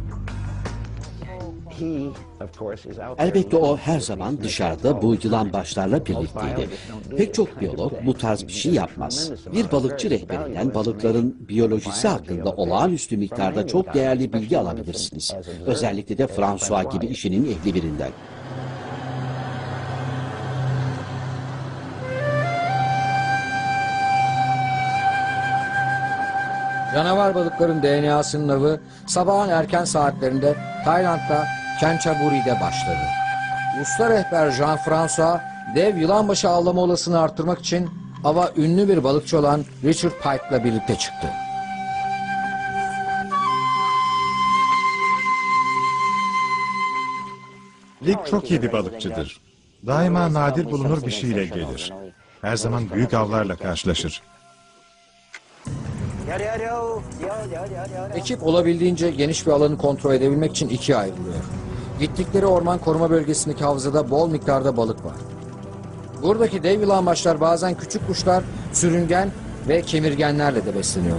Elbette o her zaman dışarıda bu yılanbaşlarla birlikteydi. Pek çok biyolog bu tarz bir şey yapmaz. Bir balıkçı rehberinden balıkların biyolojisi hakkında olağanüstü miktarda çok değerli bilgi alabilirsiniz. Özellikle de François gibi işinin ehli birinden. Canavar balıkların DNA'sının avı sabahın erken saatlerinde Tayland'da Khençaburi'de başladı. Usta rehber Jean-François, dev yılanbaşı avlama olasılığını arttırmak için ava ünlü bir balıkçı olan Richard Pike'la birlikte çıktı. Rick çok iyi bir balıkçıdır. Daima nadir bulunur bir şeyle gelir. Her zaman büyük avlarla karşılaşır. Ekip olabildiğince geniş bir alanı kontrol edebilmek için ikiye ayrılıyor. Gittikleri orman koruma bölgesindeki havzada bol miktarda balık var. Buradaki dev yılanbaşlar bazen küçük kuşlar, sürüngen ve kemirgenlerle de besleniyor.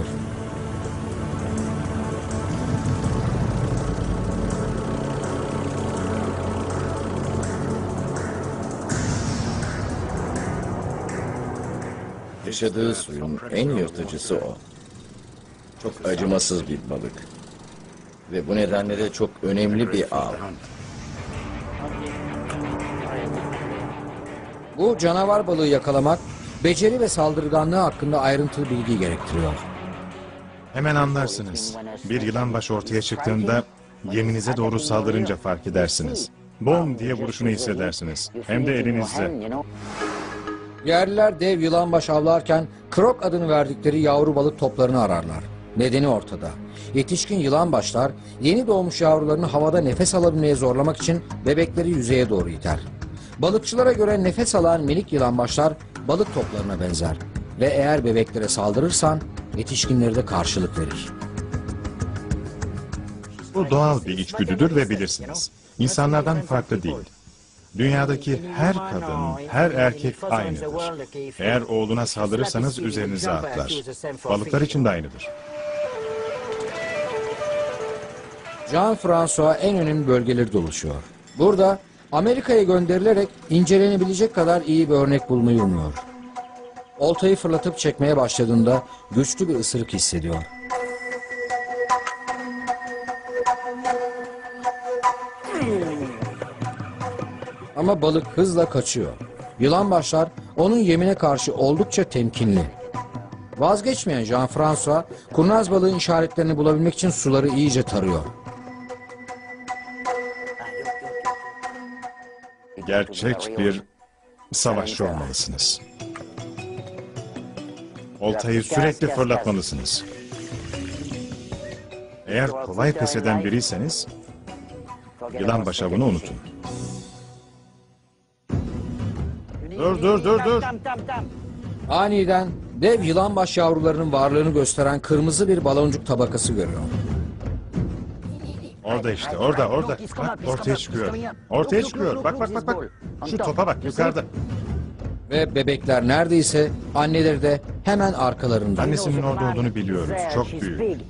Yaşadığı suyun en yırtıcısı o. Çok acımasız bir balık. Ve bu nedenle de çok önemli bir av. Bu canavar balığı yakalamak, beceri ve saldırganlığı hakkında ayrıntılı bilgi gerektiriyor. Hemen anlarsınız. Bir yılanbaş ortaya çıktığında yeminize doğru saldırınca fark edersiniz. Bom diye vuruşunu hissedersiniz. Hem de elinizle. Yerliler dev yılanbaş avlarken krok adını verdikleri yavru balık toplarını ararlar. Nedeni ortada. Yetişkin yılanbaşlar yeni doğmuş yavrularını havada nefes alabilmeye zorlamak için bebekleri yüzeye doğru iter. Balıkçılara göre nefes alan minik yılanbaşlar balık toplarına benzer ve eğer bebeklere saldırırsan yetişkinleri de karşılık verir. Bu doğal bir içgüdüdür ve bilirsiniz. İnsanlardan farklı değil. Dünyadaki her kadın, her erkek aynıdır. Eğer oğluna saldırırsanız üzerinize atlar. Balıklar için de aynıdır. Jean-François en önemli bölgeleri dolaşıyor. Burada Amerika'ya gönderilerek incelenebilecek kadar iyi bir örnek bulmayı umuyor. Oltayı fırlatıp çekmeye başladığında güçlü bir ısırık hissediyor. Ama balık hızla kaçıyor. Yılanbaşlar onun yemine karşı oldukça temkinli. Vazgeçmeyen Jean-François kurnaz balığın işaretlerini bulabilmek için suları iyice tarıyor. Gerçek bir savaşçı olmalısınız. Oltayı sürekli fırlatmalısınız. Eğer kolay pes eden biriyseniz yılanbaşı bunu unutun. Dur. Aniden dev yılanbaş yavrularının varlığını gösteren kırmızı bir baloncuk tabakası görüyor. Orada işte, orada. Bak, ortaya çıkıyor. Bak. Şu topa bak, yukarıda. Ve bebekler neredeyse, anneleri de hemen arkalarında. Annesinin orada olduğunu biliyoruz, çok büyük.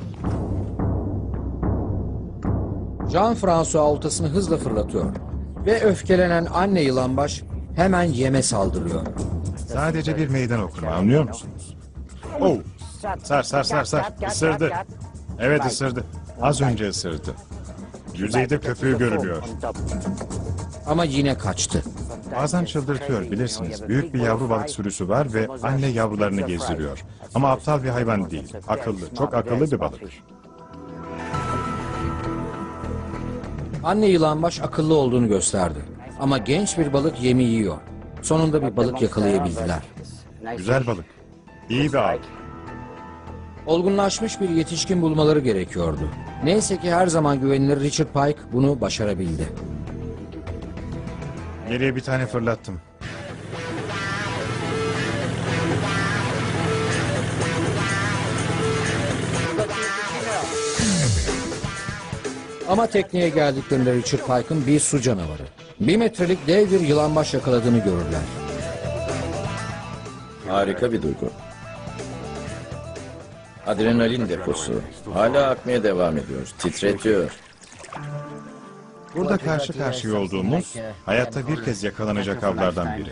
Jean-François oltasını hızla fırlatıyor. Ve öfkelenen anne yılanbaş hemen yeme saldırıyor. Sadece bir meydan okuma, anlıyor musunuz? Oh, sar. Isırdı. Evet, ısırdı. Az önce ısırdı. Yüzeyde köpüğü görülüyor. Ama yine kaçtı. Bazen çıldırtıyor, bilirsiniz. Büyük bir yavru balık sürüsü var ve anne yavrularını gezdiriyor. Ama aptal bir hayvan değil. Akıllı, çok akıllı bir balık. Anne yılanbaş akıllı olduğunu gösterdi. Ama genç bir balık yemi yiyor. Sonunda bir balık yakalayabildiler. Güzel balık. İyi bir av. Olgunlaşmış bir yetişkin bulmaları gerekiyordu. Neyse ki her zaman güvenilir Richard Pike bunu başarabildi. Geriye bir tane fırlattım. Ama tekneye geldiklerinde Richard Pike'ın bir su canavarı, 1 metrelik dev bir yılanbaş yakaladığını görürler. Harika bir duygu. Adrenalin deposu. Hala akmaya devam ediyor. Titretiyor. Burada karşı karşıya olduğumuz hayatta bir kez yakalanacak avlardan biri.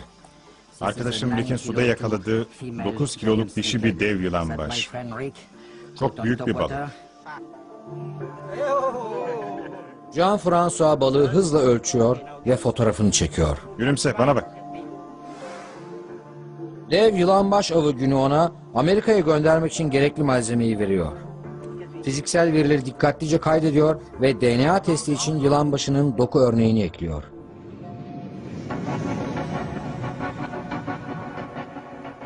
Arkadaşım Rick'in suda yakaladığı 9 kiloluk dişi bir dev yılanbaş. Çok büyük bir balık. Jean-François balığı hızla ölçüyor ve fotoğrafını çekiyor. Gülümse, bana bak. Dev yılanbaş avı günü ona Amerika'ya göndermek için gerekli malzemeyi veriyor. Fiziksel verileri dikkatlice kaydediyor ve DNA testi için yılanbaşının doku örneğini ekliyor.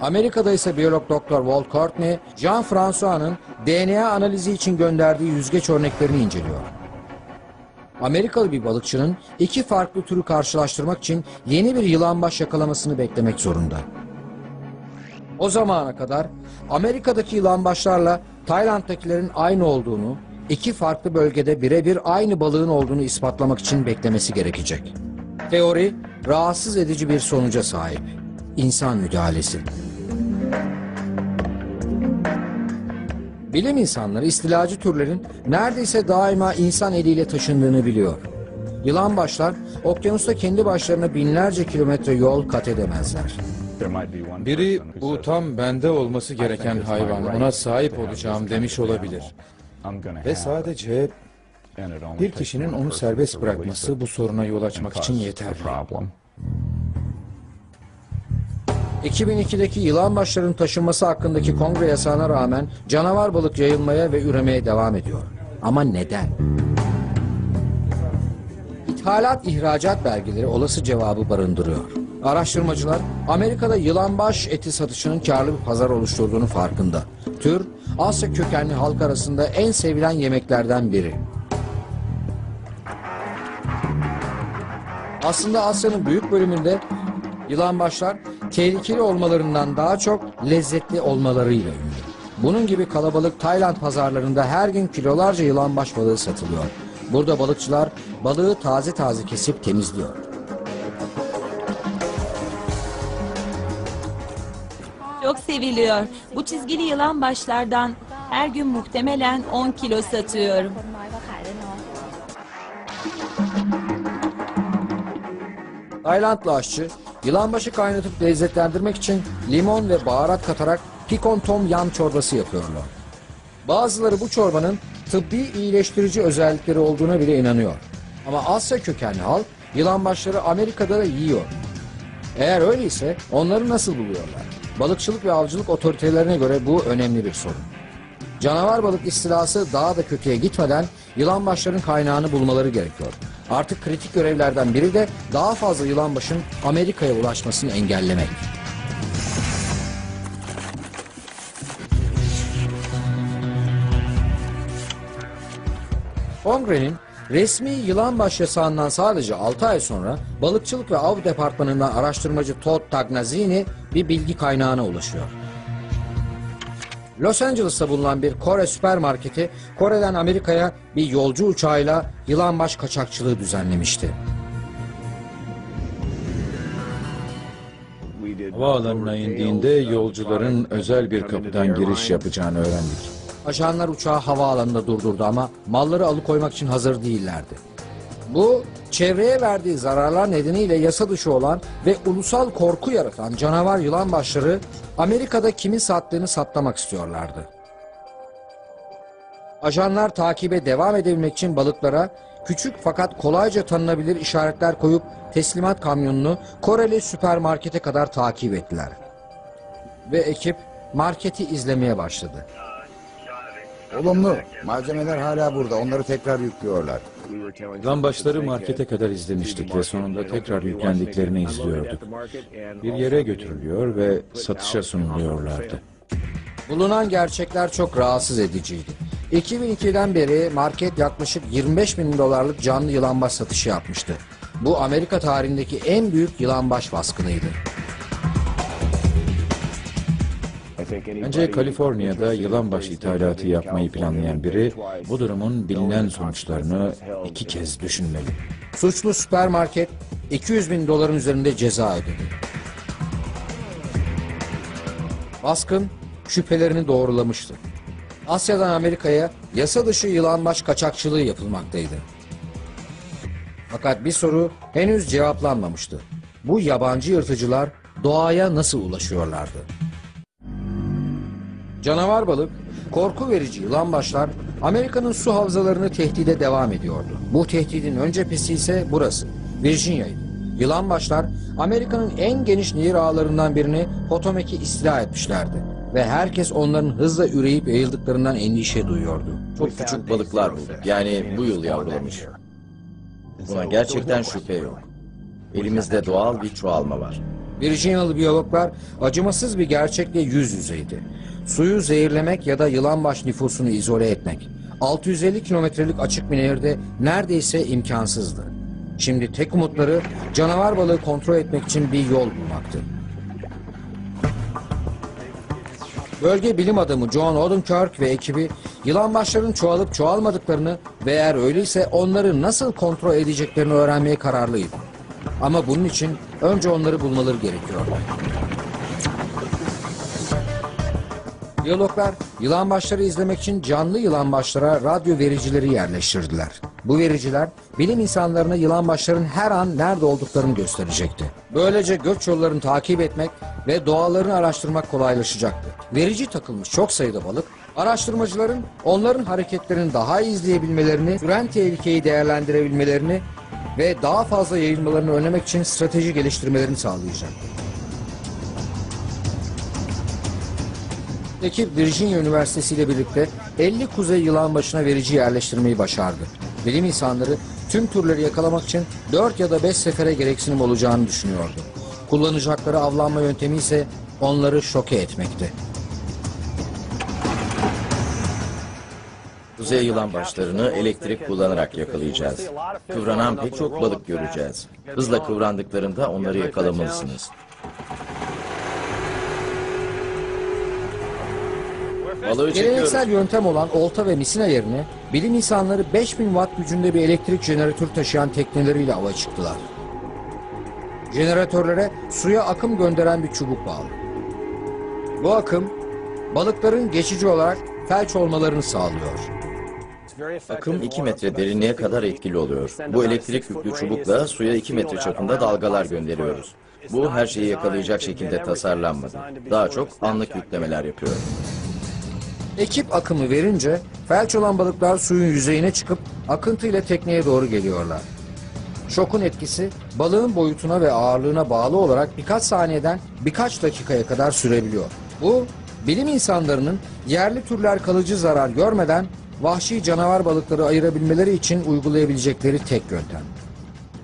Amerika'da ise biyolog doktor Walt Courtney, Jean-François'ın DNA analizi için gönderdiği yüzgeç örneklerini inceliyor. Amerikalı bir balıkçının 2 farklı türü karşılaştırmak için yeni bir yılanbaş yakalamasını beklemek zorunda. O zamana kadar Amerika'daki yılanbaşlarla Tayland'dakilerin aynı olduğunu, 2 farklı bölgede birebir aynı balığın olduğunu ispatlamak için beklemesi gerekecek. Teori rahatsız edici bir sonuca sahip. İnsan müdahalesi. Bilim insanları istilacı türlerin neredeyse daima insan eliyle taşındığını biliyor. Yılanbaşlar okyanusta kendi başlarına binlerce kilometre yol kat edemezler. Biri bu tam bende olması gereken hayvan, ona sahip olacağım demiş olabilir. Ve sadece bir kişinin onu serbest bırakması bu soruna yol açmak için yeterli. 2002'deki yılanbaşların taşınması hakkındaki kongre yasağına rağmen canavar balık yayılmaya ve üremeye devam ediyor. Ama neden? İthalat ihracat belgeleri olası cevabı barındırıyor. Araştırmacılar Amerika'da yılanbaş eti satışının karlı bir pazar oluşturduğunu farkında. Tür, Asya kökenli halk arasında en sevilen yemeklerden biri. Aslında Asya'nın büyük bölümünde yılanbaşlar tehlikeli olmalarından daha çok lezzetli olmalarıyla ünlü. Bunun gibi kalabalık Tayland pazarlarında her gün kilolarca yılanbaş balığı satılıyor. Burada balıkçılar balığı taze taze kesip temizliyor. Çok seviliyor. Bu çizgili yılanbaşlardan her gün muhtemelen 10 kilo satıyorum. Taylandlı aşçı yılanbaşı kaynatıp lezzetlendirmek için limon ve baharat katarak pikon tom yam çorbası yapıyorlar. Bazıları bu çorbanın tıbbi iyileştirici özellikleri olduğuna bile inanıyor. Ama Asya kökenli halk yılanbaşları Amerika'da da yiyor. Eğer öyleyse onları nasıl buluyorlar? Balıkçılık ve avcılık otoritelerine göre bu önemli bir sorun. Canavar balık istilası daha da kötüye gitmeden yılanbaşların kaynağını bulmaları gerekiyor. Artık kritik görevlerden biri de daha fazla yılanbaşın Amerika'ya ulaşmasını engellemek. Kongrenin resmi yılanbaş yasağından sadece 6 ay sonra Balıkçılık ve Av Departmanı'ndan araştırmacı Todd Tognazzini bir bilgi kaynağına ulaşıyor. Los Angeles'ta bulunan bir Kore süpermarketi Kore'den Amerika'ya bir yolcu uçağıyla yılanbaş kaçakçılığı düzenlemişti. Havaalanına indiğinde yolcuların özel bir kapıdan giriş yapacağını öğrendik. Ajanlar uçağı havaalanında durdurdu ama malları alıkoymak için hazır değillerdi. Bu, çevreye verdiği zararlar nedeniyle yasa dışı olan ve ulusal korku yaratan canavar yılanbaşları Amerika'da kimin sattığını saptamak istiyorlardı. Ajanlar takibe devam edebilmek için balıklara küçük fakat kolayca tanınabilir işaretler koyup teslimat kamyonunu Koreli süpermarkete kadar takip ettiler. Ve ekip marketi izlemeye başladı. Olumlu. Malzemeler hala burada. Onları tekrar yüklüyorlar. Yılanbaşları markete kadar izlemiştik ve sonunda tekrar yüklendiklerini izliyorduk. Bir yere götürülüyor ve satışa sunuluyorlardı. Bulunan gerçekler çok rahatsız ediciydi. 2002'den beri market yaklaşık $25.000'lık canlı yılanbaş satışı yapmıştı. Bu Amerika tarihindeki en büyük yılanbaş baskınıydı. Bence Kaliforniya'da yılanbaş ithalatı yapmayı planlayan biri bu durumun bilinen sonuçlarını 2 kez düşünmeli. Suçlu süpermarket $200.000 üzerinde ceza ödedi. Baskın şüphelerini doğrulamıştı. Asya'dan Amerika'ya yasa dışı yılanbaş kaçakçılığı yapılmaktaydı. Fakat bir soru henüz cevaplanmamıştı. Bu yabancı yırtıcılar doğaya nasıl ulaşıyorlardı? Canavar balık, korku verici yılanbaşlar Amerika'nın su havzalarını tehdide devam ediyordu. Bu tehdidin ön cephesi ise burası, Virginia'ydı. Yılanbaşlar Amerika'nın en geniş nehir ağlarından birini Potomac'i istila etmişlerdi. Ve herkes onların hızla üreyip yayıldıklarından endişe duyuyordu. Çok küçük balıklar bulduk. Yani bu yıl yavrulamış. Buna gerçekten şüphe yok. Elimizde doğal bir çoğalma var. Virginia'lı biyologlar acımasız bir gerçekle yüz yüzeydi. Suyu zehirlemek ya da yılanbaş nüfusunu izole etmek 650 kilometrelik açık bir nehirde neredeyse imkansızdı. Şimdi tek umutları canavar balığı kontrol etmek için bir yol bulmaktı. Bölge bilim adamı John Odenkirk ve ekibi yılanbaşların çoğalıp çoğalmadıklarını ve eğer öyleyse onları nasıl kontrol edeceklerini öğrenmeye kararlıydı. Ama bunun için önce onları bulmaları gerekiyordu. Biyologlar yılanbaşları izlemek için canlı yılanbaşlara radyo vericileri yerleştirdiler. Bu vericiler bilim insanlarına yılanbaşların her an nerede olduklarını gösterecekti. Böylece göç yollarını takip etmek ve doğalarını araştırmak kolaylaşacaktı. Verici takılmış çok sayıda balık, araştırmacıların onların hareketlerini daha iyi izleyebilmelerini, süren tehlikeyi değerlendirebilmelerini ve daha fazla yayılmalarını önlemek için strateji geliştirmelerini sağlayacaktı. Ekip Virginia Üniversitesi ile birlikte 50 kuzey yılanbaşına verici yerleştirmeyi başardı. Bilim insanları tüm türleri yakalamak için 4 ya da 5 sefere gereksinim olacağını düşünüyordu. Kullanacakları avlanma yöntemi ise onları şoke etmekti. Kuzey yılanbaşlarını elektrik kullanarak yakalayacağız. Kıvranan pek çok balık göreceğiz. Hızla kıvrandıklarında onları yakalamalısınız. Balığı geleneksel yöntem olan olta ve misina yerine bilim insanları 5000 watt gücünde bir elektrik jeneratörü taşıyan tekneleriyle ava çıktılar. Jeneratörlere suya akım gönderen bir çubuk bağlı. Bu akım balıkların geçici olarak felç olmalarını sağlıyor. Akım 2 metre derinliğe kadar etkili oluyor. Bu elektrik yüklü çubukla suya 2 metre çapında dalgalar gönderiyoruz. Bu her şeyi yakalayacak şekilde tasarlanmadı. Daha çok anlık yüklemeler yapıyor. Ekip akımı verince felç olan balıklar suyun yüzeyine çıkıp akıntıyla tekneye doğru geliyorlar. Şokun etkisi balığın boyutuna ve ağırlığına bağlı olarak birkaç saniyeden birkaç dakikaya kadar sürebiliyor. Bu bilim insanlarının yerli türler kalıcı zarar görmeden vahşi canavar balıkları ayırabilmeleri için uygulayabilecekleri tek yöntem.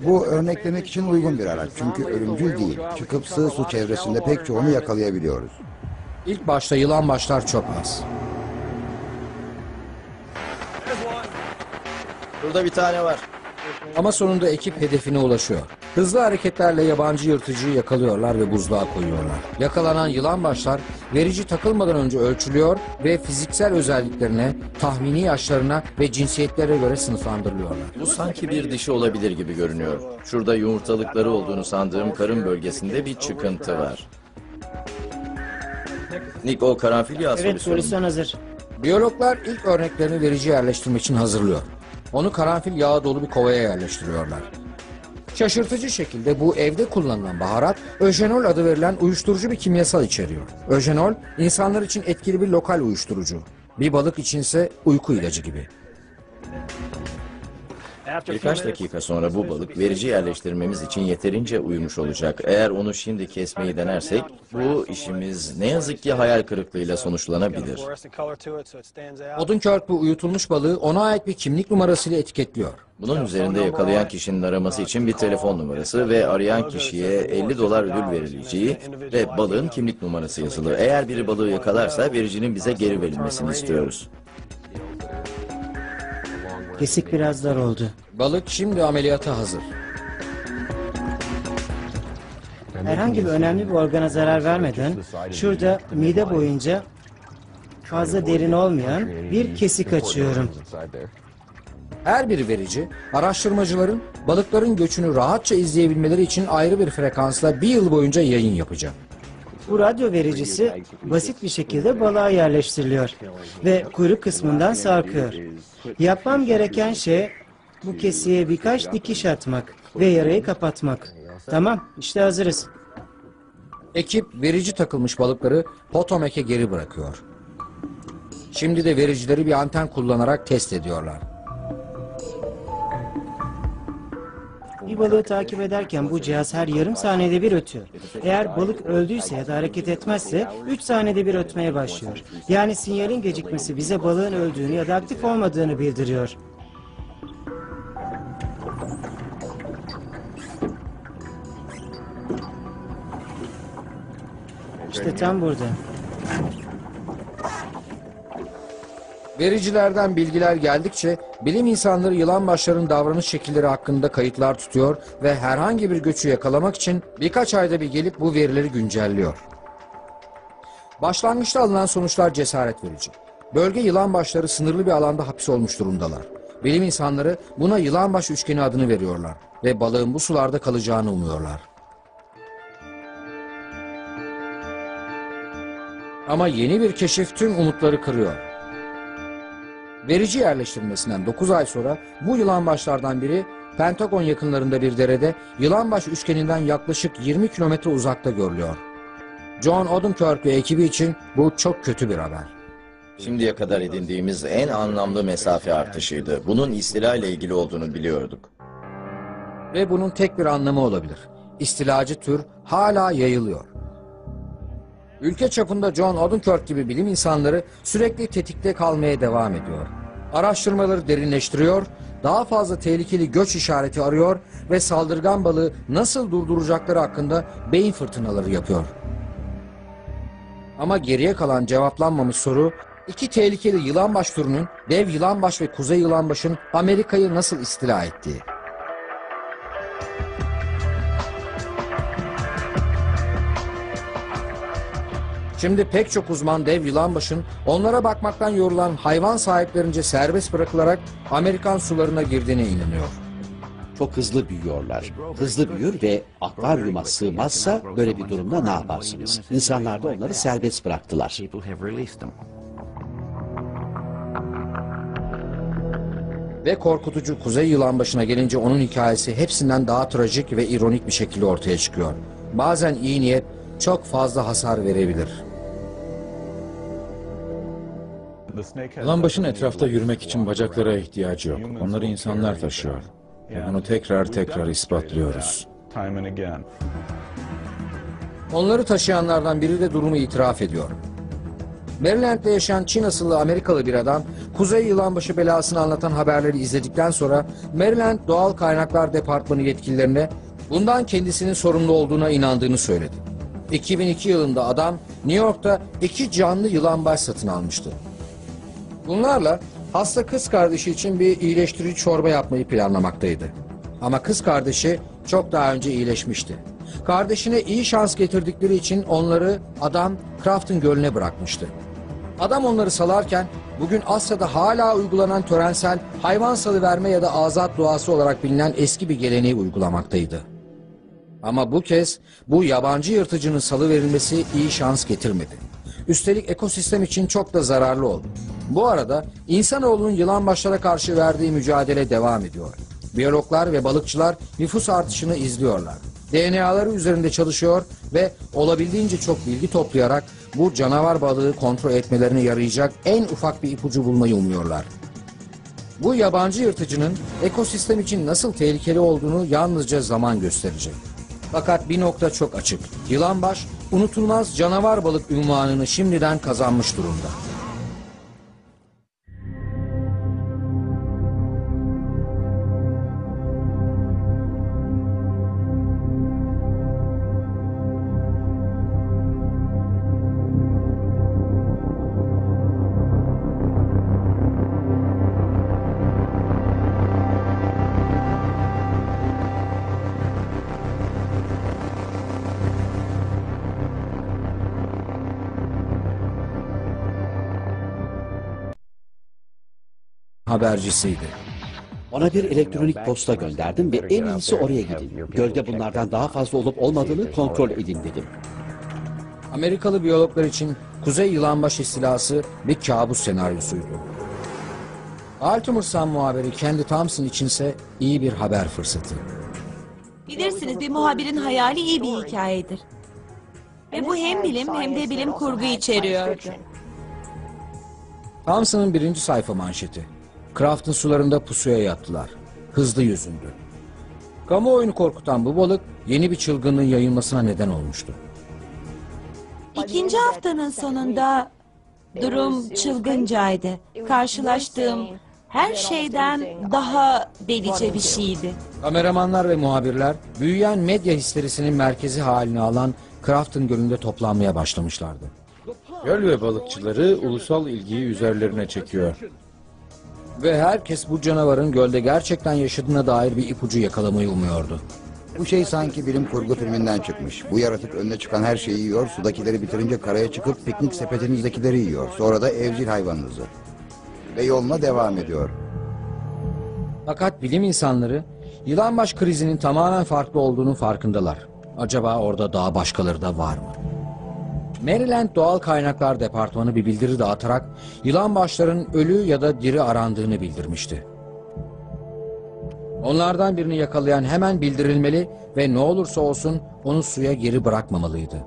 Bu örneklemek için uygun bir araç çünkü ölümcül değil. Çıkıp sığ su çevresinde pek çoğunu yakalayabiliyoruz. İlk başta yılan başlar çökmez. Burada bir tane var. Ama sonunda ekip hedefine ulaşıyor. Hızlı hareketlerle yabancı yırtıcıyı yakalıyorlar ve buzluğa koyuyorlar. Yakalanan yılan başlar verici takılmadan önce ölçülüyor ve fiziksel özelliklerine, tahmini yaşlarına ve cinsiyetlere göre sınıflandırılıyorlar. Bu sanki bir dişi olabilir gibi görünüyor. Şurada yumurtalıkları olduğunu sandığım karın bölgesinde bir çıkıntı var. Nick, o karanfil yağ solüsyonu hazır. Biyologlar ilk örneklerini verici yerleştirmek için hazırlıyor. Onu karanfil yağı dolu bir kovaya yerleştiriyorlar. Şaşırtıcı şekilde bu evde kullanılan baharat öjenol adı verilen uyuşturucu bir kimyasal içeriyor. Öjenol insanlar için etkili bir lokal uyuşturucu. Bir balık içinse uyku ilacı gibi. Birkaç dakika sonra bu balık verici yerleştirmemiz için yeterince uyumuş olacak. Eğer onu şimdi kesmeyi denersek bu işimiz ne yazık ki hayal kırıklığıyla sonuçlanabilir. Odenkirk bu uyutulmuş balığı ona ait bir kimlik numarasıyla etiketliyor. Bunun üzerinde yakalayan kişinin araması için bir telefon numarası ve arayan kişiye $50 ödül verileceği ve balığın kimlik numarası yazılı. Eğer biri balığı yakalarsa vericinin bize geri verilmesini istiyoruz. Kesik biraz dar oldu. Balık şimdi ameliyata hazır. Herhangi bir önemli bir organa zarar vermeden şurada mide boyunca fazla derin olmayan bir kesik açıyorum. Her bir verici araştırmacıların balıkların göçünü rahatça izleyebilmeleri için ayrı bir frekansla bir yıl boyunca yayın yapacak. Bu radyo vericisi basit bir şekilde balığa yerleştiriliyor ve kuyruk kısmından sarkıyor. Yapmam gereken şey bu kesiğe birkaç dikiş atmak ve yarayı kapatmak. Tamam, işte hazırız. Ekip verici takılmış balıkları Potomac'e geri bırakıyor. Şimdi de vericileri bir anten kullanarak test ediyorlar. Bir balığı takip ederken bu cihaz her yarım saniyede bir ötüyor. Eğer balık öldüyse ya da hareket etmezse 3 saniyede bir ötmeye başlıyor. Yani sinyalin gecikmesi bize balığın öldüğünü ya da aktif olmadığını bildiriyor. İşte tam burada. Vericilerden bilgiler geldikçe bilim insanları yılanbaşların davranış şekilleri hakkında kayıtlar tutuyor ve herhangi bir göçü yakalamak için birkaç ayda bir gelip bu verileri güncelliyor. Başlangıçta alınan sonuçlar cesaret verici. Bölge yılanbaşları sınırlı bir alanda hapis olmuş durumdalar. Bilim insanları buna yılanbaş üçgeni adını veriyorlar ve balığın bu sularda kalacağını umuyorlar. Ama yeni bir keşif tüm umutları kırıyor. Verici yerleştirmesinden 9 ay sonra bu yılanbaşlardan biri Pentagon yakınlarında bir derede yılanbaş üçgeninden yaklaşık 20 kilometre uzakta görülüyor. John Odenkirk ve ekibi için bu çok kötü bir haber. Şimdiye kadar edindiğimiz en anlamlı mesafe artışıydı. Bunun istila ile ilgili olduğunu biliyorduk. Ve bunun tek bir anlamı olabilir. İstilacı tür hala yayılıyor. Ülke çapında John Odenkirk gibi bilim insanları sürekli tetikte kalmaya devam ediyor. Araştırmaları derinleştiriyor, daha fazla tehlikeli göç işareti arıyor ve saldırgan balığı nasıl durduracakları hakkında beyin fırtınaları yapıyor. Ama geriye kalan cevaplanmamış soru, iki tehlikeli yılanbaş türünün dev yılanbaş ve kuzey yılanbaşın Amerika'yı nasıl istila ettiği. Şimdi pek çok uzman dev yılanbaşın onlara bakmaktan yorulan hayvan sahiplerince serbest bırakılarak Amerikan sularına girdiğine inanıyor. Çok hızlı büyüyorlar. Hızlı büyür ve akvaryuma sığmazsa böyle bir durumda ne yaparsınız? İnsanlar da onları serbest bıraktılar. Ve korkutucu kuzey yılanbaşına gelince onun hikayesi hepsinden daha trajik ve ironik bir şekilde ortaya çıkıyor. Bazen iyi niyet çok fazla hasar verebilir. Yılanbaşın etrafta yürümek için bacaklara ihtiyacı yok. Onları insanlar taşıyor. Bunu tekrar ispatlıyoruz. Onları taşıyanlardan biri de durumu itiraf ediyor. Maryland'de yaşayan Çin asıllı Amerikalı bir adam, Kuzey Yılanbaşı belasını anlatan haberleri izledikten sonra Maryland Doğal Kaynaklar Departmanı yetkililerine bundan kendisinin sorumlu olduğuna inandığını söyledi. 2002 yılında adam New York'ta 2 canlı yılanbaş satın almıştı. Bunlarla hasta kız kardeşi için bir iyileştirici çorba yapmayı planlamaktaydı. Ama kız kardeşi çok daha önce iyileşmişti. Kardeşine iyi şans getirdikleri için onları adam Crafton Gölü'ne bırakmıştı. Adam onları salarken bugün Asya'da hala uygulanan törensel hayvan salıverme ya da azat duası olarak bilinen eski bir geleneği uygulamaktaydı. Ama bu kez bu yabancı yırtıcının salıverilmesi iyi şans getirmedi. Üstelik ekosistem için çok da zararlı oldu. Bu arada insanoğlunun yılanbaşlara karşı verdiği mücadele devam ediyor. Biyologlar ve balıkçılar nüfus artışını izliyorlar. DNA'ları üzerinde çalışıyor ve olabildiğince çok bilgi toplayarak bu canavar balığı kontrol etmelerine yarayacak en ufak bir ipucu bulmayı umuyorlar. Bu yabancı yırtıcının ekosistem için nasıl tehlikeli olduğunu yalnızca zaman gösterecek. Fakat bir nokta çok açık. Yılanbaş, unutulmaz canavar balık unvanını şimdiden kazanmış durumda. Habercisiydi. Ona bir elektronik posta gönderdim ve en iyisi oraya gidin. Gölde bunlardan daha fazla olup olmadığını kontrol edin dedim. Amerikalı biyologlar için Kuzey Yılanbaş istilası bir kabus senaryosuydu. Baltimore Sun muhabiri Candy Thompson içinse iyi bir haber fırsatı. Bilirsiniz, bir muhabirin hayali iyi bir hikayedir. Ve bu hem bilim hem de bilim kurgu içeriyordu. Thompson'ın birinci sayfa manşeti. Crafton sularında pusuya yattılar. Hızlı yüzündü. Kamuoyunu korkutan bu balık yeni bir çılgınlığın yayılmasına neden olmuştu. İkinci haftanın sonunda durum çılgıncaydı. Karşılaştığım her şeyden daha delice bir şeydi. Kameramanlar ve muhabirler büyüyen medya histerisinin merkezi haline alan Crafton Gölü'nde toplanmaya başlamışlardı. Göl ve balıkçıları ulusal ilgiyi üzerlerine çekiyor. Ve herkes bu canavarın gölde gerçekten yaşadığına dair bir ipucu yakalamayı umuyordu. Bu şey sanki bilim kurgu filminden çıkmış. Bu yaratık önüne çıkan her şeyi yiyor, sudakileri bitirince karaya çıkıp piknik sepetinizdekileri yiyor. Sonra da evcil hayvanınızı. Ve yoluna devam ediyor. Fakat bilim insanları yılanbaş krizinin tamamen farklı olduğunun farkındalar. Acaba orada daha başkaları da var mı? Maryland Doğal Kaynaklar Departmanı bir bildiri dağıtarak yılanbaşların ölü ya da diri arandığını bildirmişti. Onlardan birini yakalayan hemen bildirilmeli ve ne olursa olsun onu suya geri bırakmamalıydı.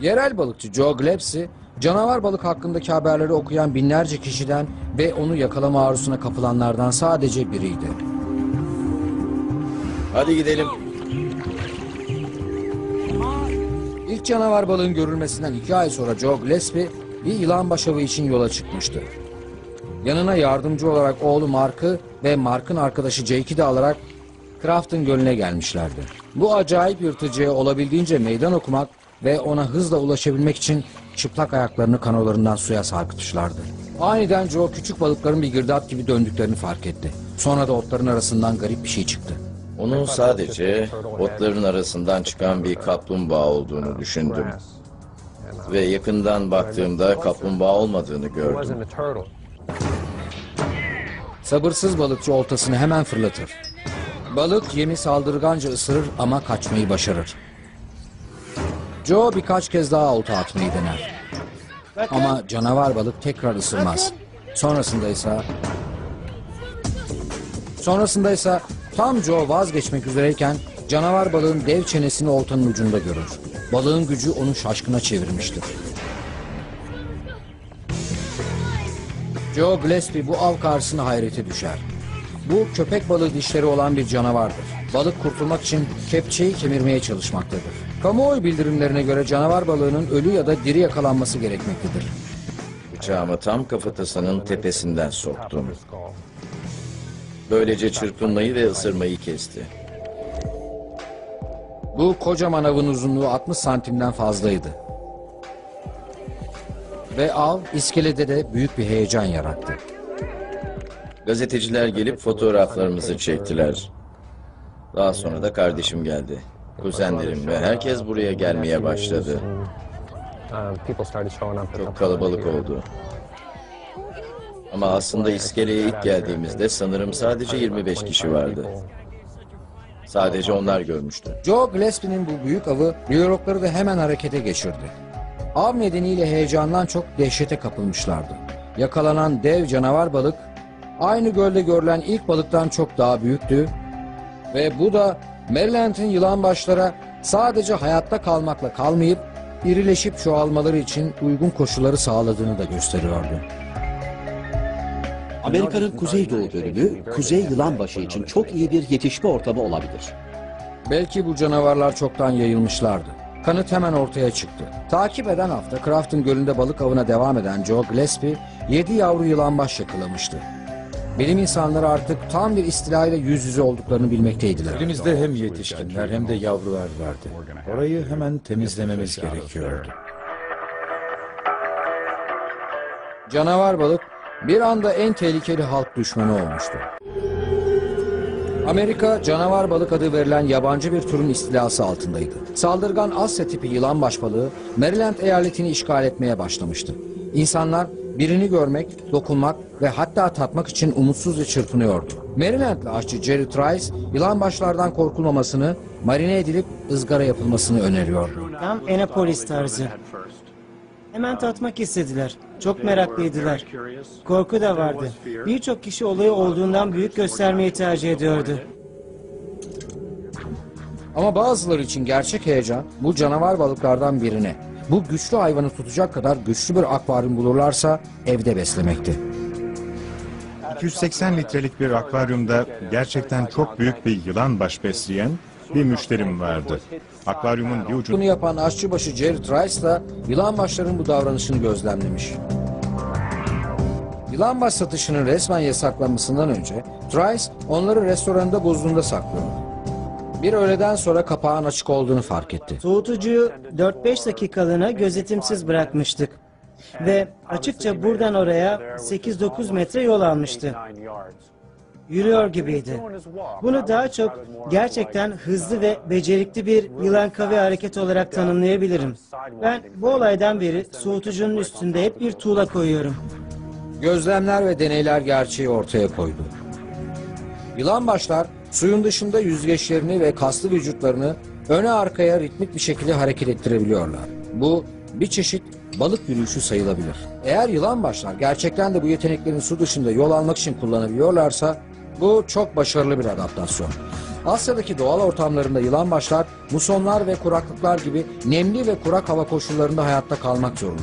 Yerel balıkçı Joe Glebsi, canavar balık hakkındaki haberleri okuyan binlerce kişiden ve onu yakalama arzusuna kapılanlardan sadece biriydi. Hadi gidelim. İlk canavar balığın görülmesinden 2 ay sonra Joe Gillespie bir yılanbaş avı için yola çıkmıştı. Yanına yardımcı olarak oğlu Mark'ı ve Mark'ın arkadaşı Jake'i de alarak Crafton Gölü'ne gelmişlerdi. Bu acayip yırtıcıya olabildiğince meydan okumak ve ona hızla ulaşabilmek için çıplak ayaklarını kanolarından suya sarkıtmışlardı. Aniden Joe küçük balıkların bir girdap gibi döndüklerini fark etti. Sonra da otların arasından garip bir şey çıktı. Onun sadece otların arasından çıkan bir kaplumbağa olduğunu düşündüm. Ve yakından baktığımda kaplumbağa olmadığını gördüm. Sabırsız balıkçı oltasını hemen fırlatır. Balık yemi saldırganca ısırır ama kaçmayı başarır. Joe birkaç kez daha olta atmayı dener. Ama canavar balık tekrar ısırmaz. Sonrasında ise tam Joe vazgeçmek üzereyken canavar balığın dev çenesini oltanın ucunda görür. Balığın gücü onu şaşkına çevirmiştir. Joe Gillespie bu av karşısına hayrete düşer. Bu köpek balığı dişleri olan bir canavardır. Balık kurtulmak için kepçeyi kemirmeye çalışmaktadır. Kamuoyu bildirimlerine göre canavar balığının ölü ya da diri yakalanması gerekmektedir. Bıçağımı tam kafatasının tepesinden soktum. Böylece çırpınmayı ve ısırmayı kesti. Bu kocaman avın uzunluğu 60 santimden fazlaydı. Ve av iskelede de büyük bir heyecan yarattı. Gazeteciler gelip fotoğraflarımızı çektiler. Daha sonra da kardeşim geldi. Kuzenlerim ve herkes buraya gelmeye başladı. Çok kalabalık oldu. Ama aslında iskeleye ilk geldiğimizde sanırım sadece 25 kişi vardı. Sadece onlar görmüştü. Joe Gillespie'nin bu büyük avı biyologları da hemen harekete geçirdi. Av nedeniyle heyecandan çok dehşete kapılmışlardı. Yakalanan dev canavar balık aynı gölde görülen ilk balıktan çok daha büyüktü. Ve bu da Maryland'in yılanbaşlara sadece hayatta kalmakla kalmayıp irileşip çoğalmaları için uygun koşulları sağladığını da gösteriyordu. Amerika'nın kuzeydoğu bölümü kuzey yılanbaşı için çok iyi bir yetişme ortamı olabilir. Belki bu canavarlar çoktan yayılmışlardı. Kanıt hemen ortaya çıktı. Takip eden hafta Crafton Gölü'nde balık avına devam eden Joe Gillespie 7 yavru yılanbaş yakalamıştı. Bilim insanları artık tam bir istilayla yüz yüze olduklarını bilmekteydiler. Elimizde hem yetişkinler hem de yavrular vardı. Orayı hemen temizlememiz gerekiyordu. Canavar balık bir anda en tehlikeli halk düşmanı olmuştu. Amerika, canavar balık adı verilen yabancı bir türün istilası altındaydı. Saldırgan Asya tipi yılanbaş balığı Maryland eyaletini işgal etmeye başlamıştı. İnsanlar birini görmek, dokunmak ve hatta tatmak için umutsuzca çırpınıyordu. Maryland'li aşçı Jerry Trice, yılanbaşlardan korkulmamasını, marine edilip ızgara yapılmasını öneriyordu. Tam Annapolis tarzı. Hemen tatmak istediler. Çok meraklıydılar. Korku da vardı. Birçok kişi olayı olduğundan büyük göstermeyi tercih ediyordu. Ama bazıları için gerçek heyecan bu canavar balıklardan birine, bu güçlü hayvanı tutacak kadar güçlü bir akvaryum bulurlarsa evde beslemekti. 280 litrelik bir akvaryumda gerçekten çok büyük bir yılanbaş besleyen bir müşterim vardı. Akvaryumun bir ucunu... Bunu yapan aşçıbaşı Jerry Trice da yılanbaşların bu davranışını gözlemlemiş. Yılanbaş satışının resmen yasaklanmasından önce Trice onları restoranda buzluğunda saklıyordu. Bir öğleden sonra kapağın açık olduğunu fark etti. Soğutucuyu 4-5 dakikalığına gözetimsiz bırakmıştık. Ve açıkça buradan oraya 8-9 metre yol almıştı. Yürüyor gibiydi. Bunu daha çok gerçekten hızlı ve becerikli bir yılan kavi hareketi olarak tanımlayabilirim. Ben bu olaydan beri soğutucunun üstünde hep bir tuğla koyuyorum. Gözlemler ve deneyler gerçeği ortaya koydu. Yılanbaşlar suyun dışında yüzgeçlerini ve kaslı vücutlarını öne arkaya ritmik bir şekilde hareket ettirebiliyorlar. Bu bir çeşit balık yürüyüşü sayılabilir. Eğer yılanbaşlar gerçekten de bu yeteneklerini su dışında yol almak için kullanabiliyorlarsa bu çok başarılı bir adaptasyon. Asya'daki doğal ortamlarında yılanbaşlar musonlar ve kuraklıklar gibi nemli ve kurak hava koşullarında hayatta kalmak zorunda.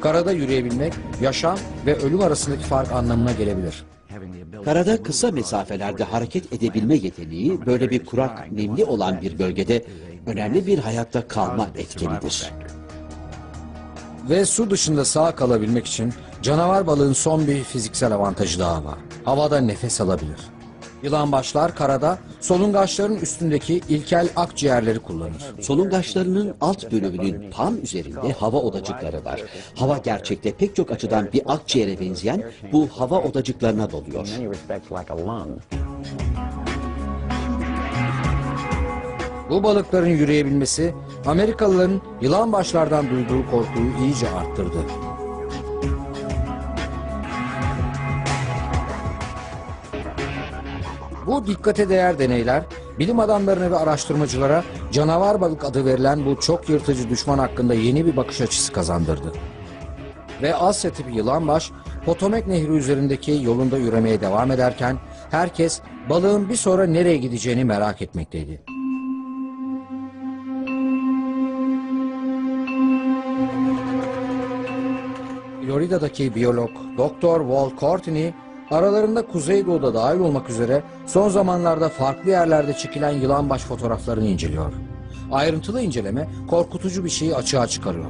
Karada yürüyebilmek, yaşam ve ölüm arasındaki fark anlamına gelebilir. Karada kısa mesafelerde hareket edebilme yeteneği böyle bir kurak, nemli olan bir bölgede önemli bir hayatta kalma etkenidir. Ve su dışında sağ kalabilmek için canavar balığın son bir fiziksel avantajı daha var. Havada nefes alabilir. Yılanbaşlar karada solungaçların üstündeki ilkel akciğerleri kullanır. Solungaçlarının alt bölümünün tam üzerinde hava odacıkları var. Hava gerçekte pek çok açıdan bir akciğere benzeyen bu hava odacıklarına doluyor. Bu balıkların yürüyebilmesi Amerikalıların yılan başlardan duyduğu korkuyu iyice arttırdı. Bu dikkate değer deneyler bilim adamlarına ve araştırmacılara canavar balık adı verilen bu çok yırtıcı düşman hakkında yeni bir bakış açısı kazandırdı. Ve Asya tipi yılanbaş Potomac Nehri üzerindeki yolunda yürümeye devam ederken herkes balığın bir sonra nereye gideceğini merak etmekteydi. Florida'daki biyolog Dr. Walt Courtney aralarında Kuzeydoğu'da dahil olmak üzere son zamanlarda farklı yerlerde çekilen yılanbaş fotoğraflarını inceliyor. Ayrıntılı inceleme korkutucu bir şeyi açığa çıkarıyor.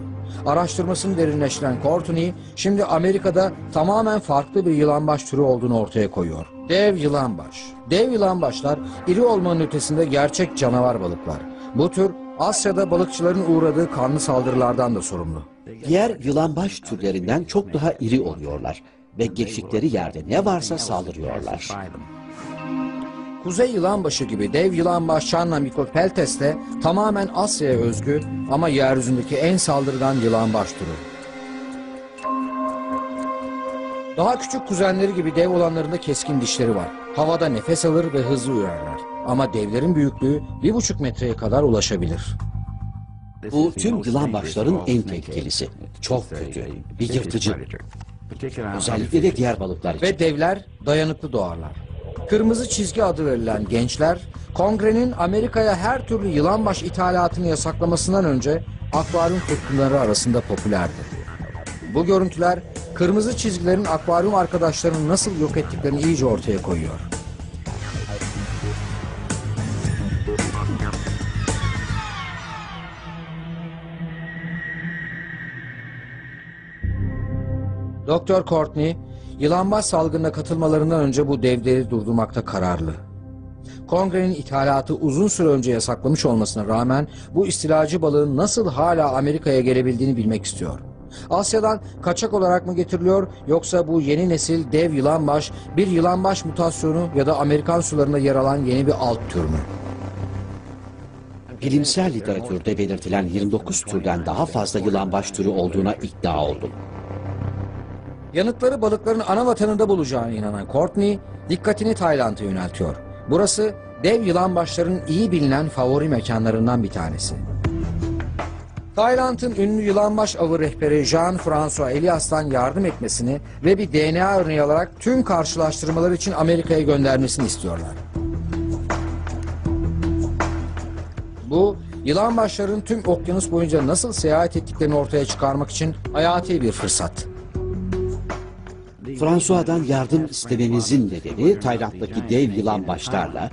Araştırmasını derinleştiren Courtney şimdi Amerika'da tamamen farklı bir yılanbaş türü olduğunu ortaya koyuyor. Dev yılanbaş. Dev yılanbaşlar iri olmanın ötesinde gerçek canavar balıklar. Bu tür Asya'da balıkçıların uğradığı kanlı saldırılardan da sorumlu. Diğer yılanbaş türlerinden çok daha iri oluyorlar ve geçtikleri yerde ne varsa saldırıyorlar. Kuzey yılanbaşı gibi dev yılanbaş Channa Micropeltes de tamamen Asya'ya özgü ama yeryüzündeki en saldırgan yılanbaş türü. Daha küçük kuzenleri gibi dev olanlarında keskin dişleri var. Havada nefes alır ve hızlı ürerler. Ama devlerin büyüklüğü 1,5 metreye kadar ulaşabilir. Bu tüm yılanbaşların en tehlikelisi. Çok kötü, bir yırtıcı. Özellikle de diğer balıklar için. Ve devler dayanıklı doğarlar. Kırmızı çizgi adı verilen gençler, Kongre'nin Amerika'ya her türlü yılanbaş ithalatını yasaklamasından önce akvaryum tutkunları arasında popülerdi. Bu görüntüler kırmızı çizgilerin akvaryum arkadaşlarını nasıl yok ettiklerini iyice ortaya koyuyor. Doktor Courtney, yılanbaş salgınına katılmalarından önce bu devleri durdurmakta kararlı. Kongre'nin ithalatı uzun süre önce yasaklamış olmasına rağmen bu istilacı balığın nasıl hala Amerika'ya gelebildiğini bilmek istiyor. Asya'dan kaçak olarak mı getiriliyor yoksa bu yeni nesil dev yılanbaş bir yılanbaş mutasyonu ya da Amerikan sularında yer alan yeni bir alt tür mü? Bilimsel literatürde belirtilen 29 türden daha fazla yılanbaş türü olduğuna iddia oldum. Yanıtları balıkların ana vatanında bulacağına inanan Courtney dikkatini Tayland'a yöneltiyor. Burası dev yılanbaşların iyi bilinen favori mekanlarından bir tanesi. Tayland'ın ünlü yılanbaş avı rehberi Jean-François Elias'tan yardım etmesini ve bir DNA örneği alarak tüm karşılaştırmalar için Amerika'ya göndermesini istiyorlar. Bu yılanbaşların tüm okyanus boyunca nasıl seyahat ettiklerini ortaya çıkarmak için hayati bir fırsat. François'dan yardım istememizin nedeni Tayland'daki dev yılanbaşlarla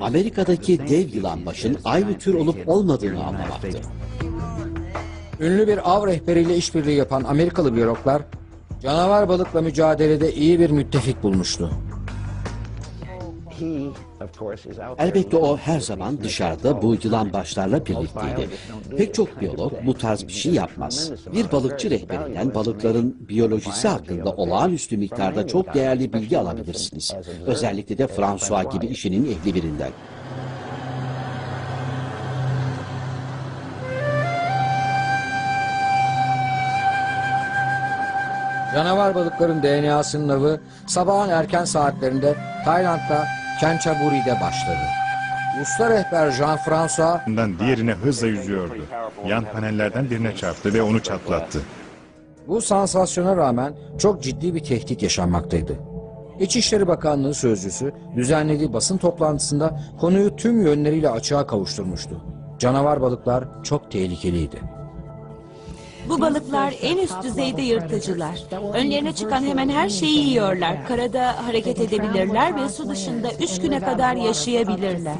Amerika'daki dev yılanbaşın aynı tür olup olmadığını anlamaktır. Ünlü bir av rehberiyle işbirliği yapan Amerikalı biyologlar canavar balıkla mücadelede iyi bir müttefik bulmuştu. Elbette o her zaman dışarıda bu yılanbaşlarla birlikteydi. Pek çok biyolog bu tarz bir şey yapmaz. Bir balıkçı rehberinden balıkların biyolojisi hakkında olağanüstü miktarda çok değerli bilgi alabilirsiniz. Özellikle de François gibi işinin ehli birinden. Canavar balıkların DNA'sının avı sabahın erken saatlerinde Tayland'da Khençaburi'de başladı. Usta rehber Jean-François diğerine hızla yüzüyordu. Yan panellerden birine çarptı ve onu çatlattı. Bu sansasyona rağmen çok ciddi bir tehdit yaşanmaktaydı. İçişleri Bakanlığı sözcüsü düzenlediği basın toplantısında konuyu tüm yönleriyle açığa kavuşturmuştu. Canavar balıklar çok tehlikeliydi. Bu balıklar en üst düzeyde yırtıcılar. Önlerine çıkan hemen her şeyi yiyorlar. Karada hareket edebilirler ve su dışında 3 güne kadar yaşayabilirler.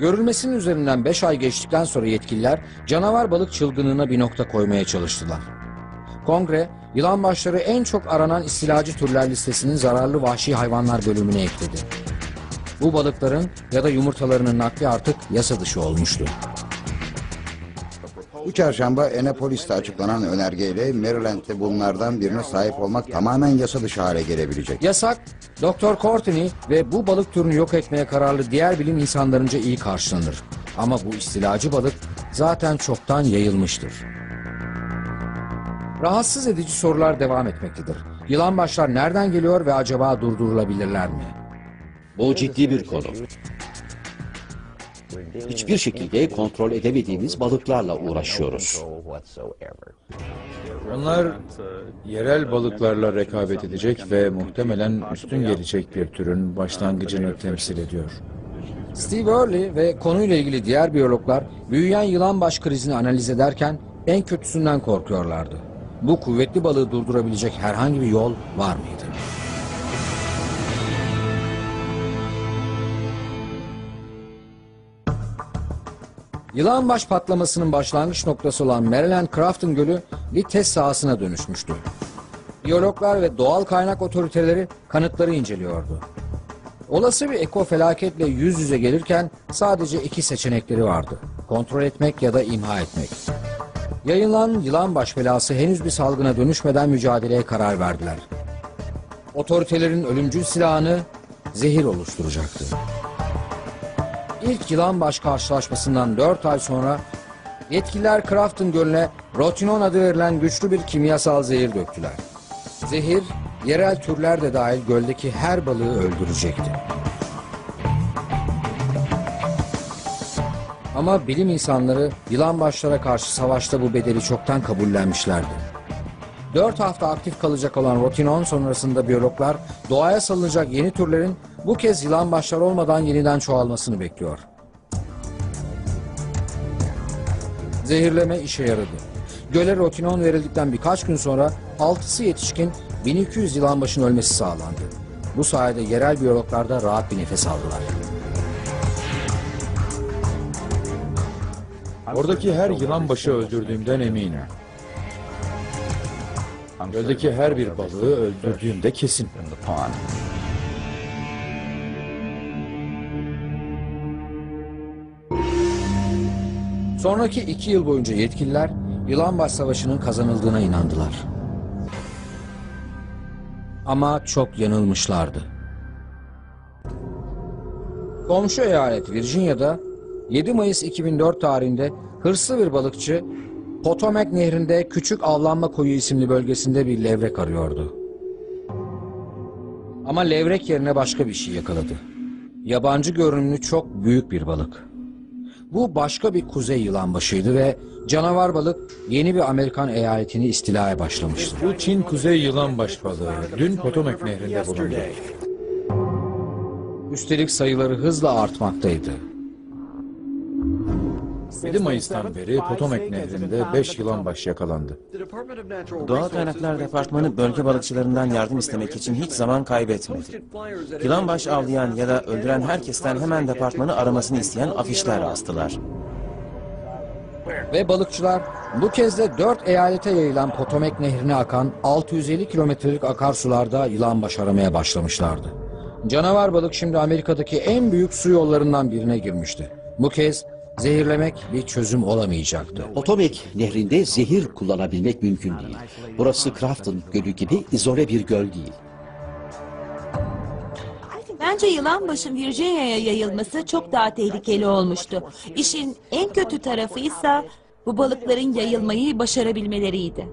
Görülmesinin üzerinden 5 ay geçtikten sonra yetkililer canavar balık çılgınlığına bir nokta koymaya çalıştılar. Kongre, yılanbaşları en çok aranan istilacı türler listesinin zararlı vahşi hayvanlar bölümüne ekledi. Bu balıkların ya da yumurtalarının nakli artık yasa dışı olmuştu. Bu çarşamba Annapolis'te açıklanan önergeyle Maryland'de bunlardan birine sahip olmak tamamen yasa dışı hale gelebilecek. Yasak, Dr. Courtney ve bu balık türünü yok etmeye kararlı diğer bilim insanlarınca iyi karşılanır. Ama bu istilacı balık zaten çoktan yayılmıştır. Rahatsız edici sorular devam etmektedir. Yılan başlar nereden geliyor ve acaba durdurulabilirler mi? Bu ciddi bir konu. Hiçbir şekilde kontrol edemediğimiz balıklarla uğraşıyoruz. Onlar yerel balıklarla rekabet edecek ve muhtemelen üstün gelecek bir türün başlangıcını temsil ediyor. Steve Early ve konuyla ilgili diğer biyologlar büyüyen yılanbaş krizini analiz ederken en kötüsünden korkuyorlardı. Bu kuvvetli balığı durdurabilecek herhangi bir yol var mıydı? Yılanbaş patlamasının başlangıç noktası olan Maryland Crafton Gölü bir test sahasına dönüşmüştü. Biyologlar ve doğal kaynak otoriteleri kanıtları inceliyordu. Olası bir ekofelaketle yüz yüze gelirken sadece iki seçenekleri vardı. Kontrol etmek ya da imha etmek. Yayılan yılanbaş belası henüz bir salgına dönüşmeden mücadeleye karar verdiler. Otoritelerin ölümcül silahını zehir oluşturacaktı. İlk yılanbaş karşılaşmasından 4 ay sonra yetkililer Crafton Gölü'ne Rotenone adı verilen güçlü bir kimyasal zehir döktüler. Zehir, yerel türler de dahil göldeki her balığı öldürecekti. Ama bilim insanları yılanbaşlara karşı savaşta bu bedeli çoktan kabullenmişlerdi. 4 hafta aktif kalacak olan Rotenone sonrasında biyologlar doğaya salınacak yeni türlerin bu kez yılanbaşlar olmadan yeniden çoğalmasını bekliyor. Zehirleme işe yaradı. Göle Rotenone verildikten birkaç gün sonra 6'sı yetişkin 1200 yılanbaşın ölmesi sağlandı. Bu sayede yerel biyologlar da rahat bir nefes aldılar. Oradaki her yılanbaşı öldürdüğümden eminim. Göldeki her bir balığı öldürdüğümde kesin. Sonraki 2 yıl boyunca yetkililer yılanbaş savaşının kazanıldığına inandılar. Ama çok yanılmışlardı. Komşu eyalet Virginia'da 7 Mayıs 2004 tarihinde hırslı bir balıkçı Potomac nehrinde Küçük Avlanma Koyu isimli bölgesinde bir levrek arıyordu. Ama levrek yerine başka bir şey yakaladı. Yabancı görünümlü çok büyük bir balık. Bu başka bir kuzey yılanbaşıydı ve canavar balık yeni bir Amerikan eyaletini istilaya başlamıştı. Bu Çin kuzey yılanbaş balığı dün Potomac nehrinde bulundu. Üstelik sayıları hızla artmaktaydı. 7 Mayıs'tan beri Potomac nehrinde 5 yılanbaş yakalandı. Doğal Kaynaklar Departmanı bölge balıkçılarından yardım istemek için hiç zaman kaybetmedi. Yılanbaş avlayan ya da öldüren herkesten hemen departmanı aramasını isteyen afişler astılar. Ve balıkçılar bu kez de 4 eyalete yayılan Potomac nehrine akan 650 kilometrelik akarsularda yılanbaş aramaya başlamışlardı. Canavar balık şimdi Amerika'daki en büyük su yollarından birine girmişti. Bu kez zehirlemek bir çözüm olamayacaktı. Potomac nehrinde zehir kullanabilmek mümkün değil. Burası Crafton Gölü gibi izole bir göl değil. Bence yılanbaşın Virginia'ya yayılması çok daha tehlikeli olmuştu. İşin en kötü tarafı ise bu balıkların yayılmayı başarabilmeleriydi.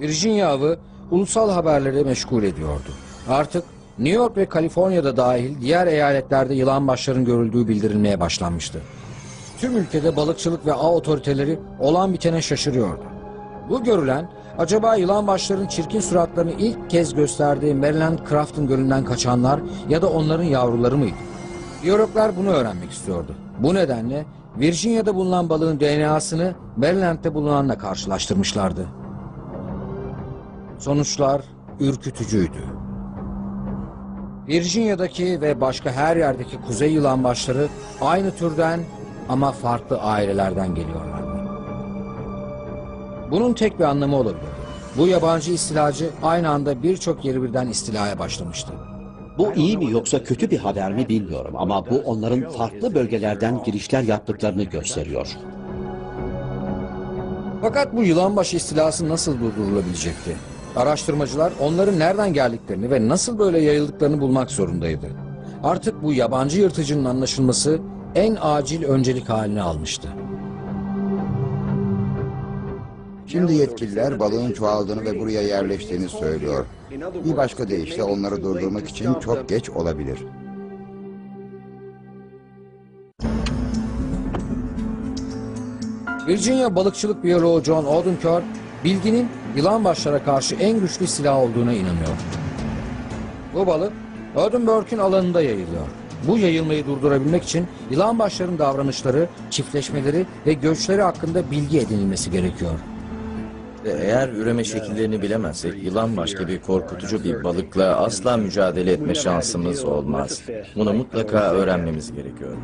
Virginia avı ulusal haberleri meşgul ediyordu. Artık New York ve Kaliforniya'da dahil diğer eyaletlerde yılanbaşların görüldüğü bildirilmeye başlanmıştı. Tüm ülkede balıkçılık ve av otoriteleri olan bitene şaşırıyordu. Bu görülen, acaba yılanbaşların çirkin suratlarını ilk kez gösterdiği Maryland Crafton Gölü'nden kaçanlar ya da onların yavruları mıydı? Biyologlar bunu öğrenmek istiyordu. Bu nedenle Virginia'da bulunan balığın DNA'sını Maryland'de bulunanla karşılaştırmışlardı. Sonuçlar ürkütücüydü. Virginia'daki ve başka her yerdeki kuzey yılanbaşları aynı türden ama farklı ailelerden geliyorlar. Bunun tek bir anlamı olabilir. Bu yabancı istilacı aynı anda birçok yeri birden istilaya başlamıştı. Bu iyi mi yoksa kötü bir haber mi bilmiyorum ama bu onların farklı bölgelerden girişler yaptıklarını gösteriyor. Fakat bu yılanbaşı istilası nasıl durdurulabilecekti? Araştırmacılar onların nereden geldiklerini ve nasıl böyle yayıldıklarını bulmak zorundaydı. Artık bu yabancı yırtıcının anlaşılması en acil öncelik haline almıştı. Şimdi yetkililer balığın çoğaldığını ve buraya yerleştiğini söylüyor. Bir başka deyişle onları durdurmak için çok geç olabilir. Virginia balıkçılık biyoloğu John Odenkirk, bilginin yılanbaşlara karşı en güçlü silah olduğuna inanıyor. Bu balık Odenkirk'ün alanında yayılıyor. Bu yayılmayı durdurabilmek için yılanbaşların davranışları, çiftleşmeleri ve göçleri hakkında bilgi edinilmesi gerekiyor. Eğer üreme şekillerini bilemezsek yılanbaş gibi korkutucu bir balıkla asla mücadele etme şansımız olmaz. Bunu mutlaka öğrenmemiz gerekiyor.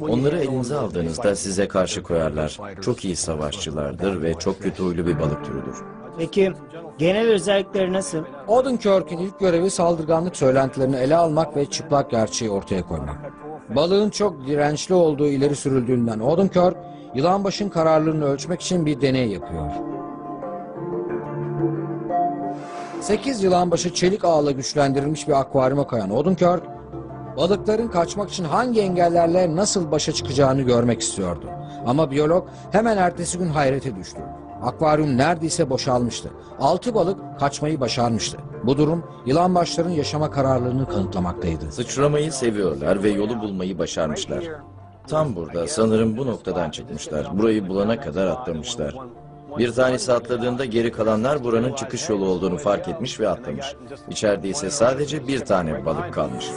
Onları elinize aldığınızda size karşı koyarlar. Çok iyi savaşçılardır ve çok kötü huylu bir balık türüdür. Peki genel özellikleri nasıl? Odenkirk'ün ilk görevi saldırganlık söylentilerini ele almak ve çıplak gerçeği ortaya koymak. Balığın çok dirençli olduğu ileri sürüldüğünden Odenkirk, yılanbaşın kararlılığını ölçmek için bir deney yapıyor. 8 yılanbaşı çelik ağla güçlendirilmiş bir akvaryuma koyan Odenkirk, balıkların kaçmak için hangi engellerle nasıl başa çıkacağını görmek istiyordu. Ama biyolog hemen ertesi gün hayrete düştü. Akvaryum neredeyse boşalmıştı. 6 balık kaçmayı başarmıştı. Bu durum yılanbaşların yaşama kararlılığını kanıtlamaktaydı. Sıçramayı seviyorlar ve yolu bulmayı başarmışlar. Tam burada sanırım bu noktadan çıkmışlar. Burayı bulana kadar atlamışlar. Bir tanesi atladığında geri kalanlar buranın çıkış yolu olduğunu fark etmiş ve atlamış. İçeride ise sadece bir tane balık kalmış.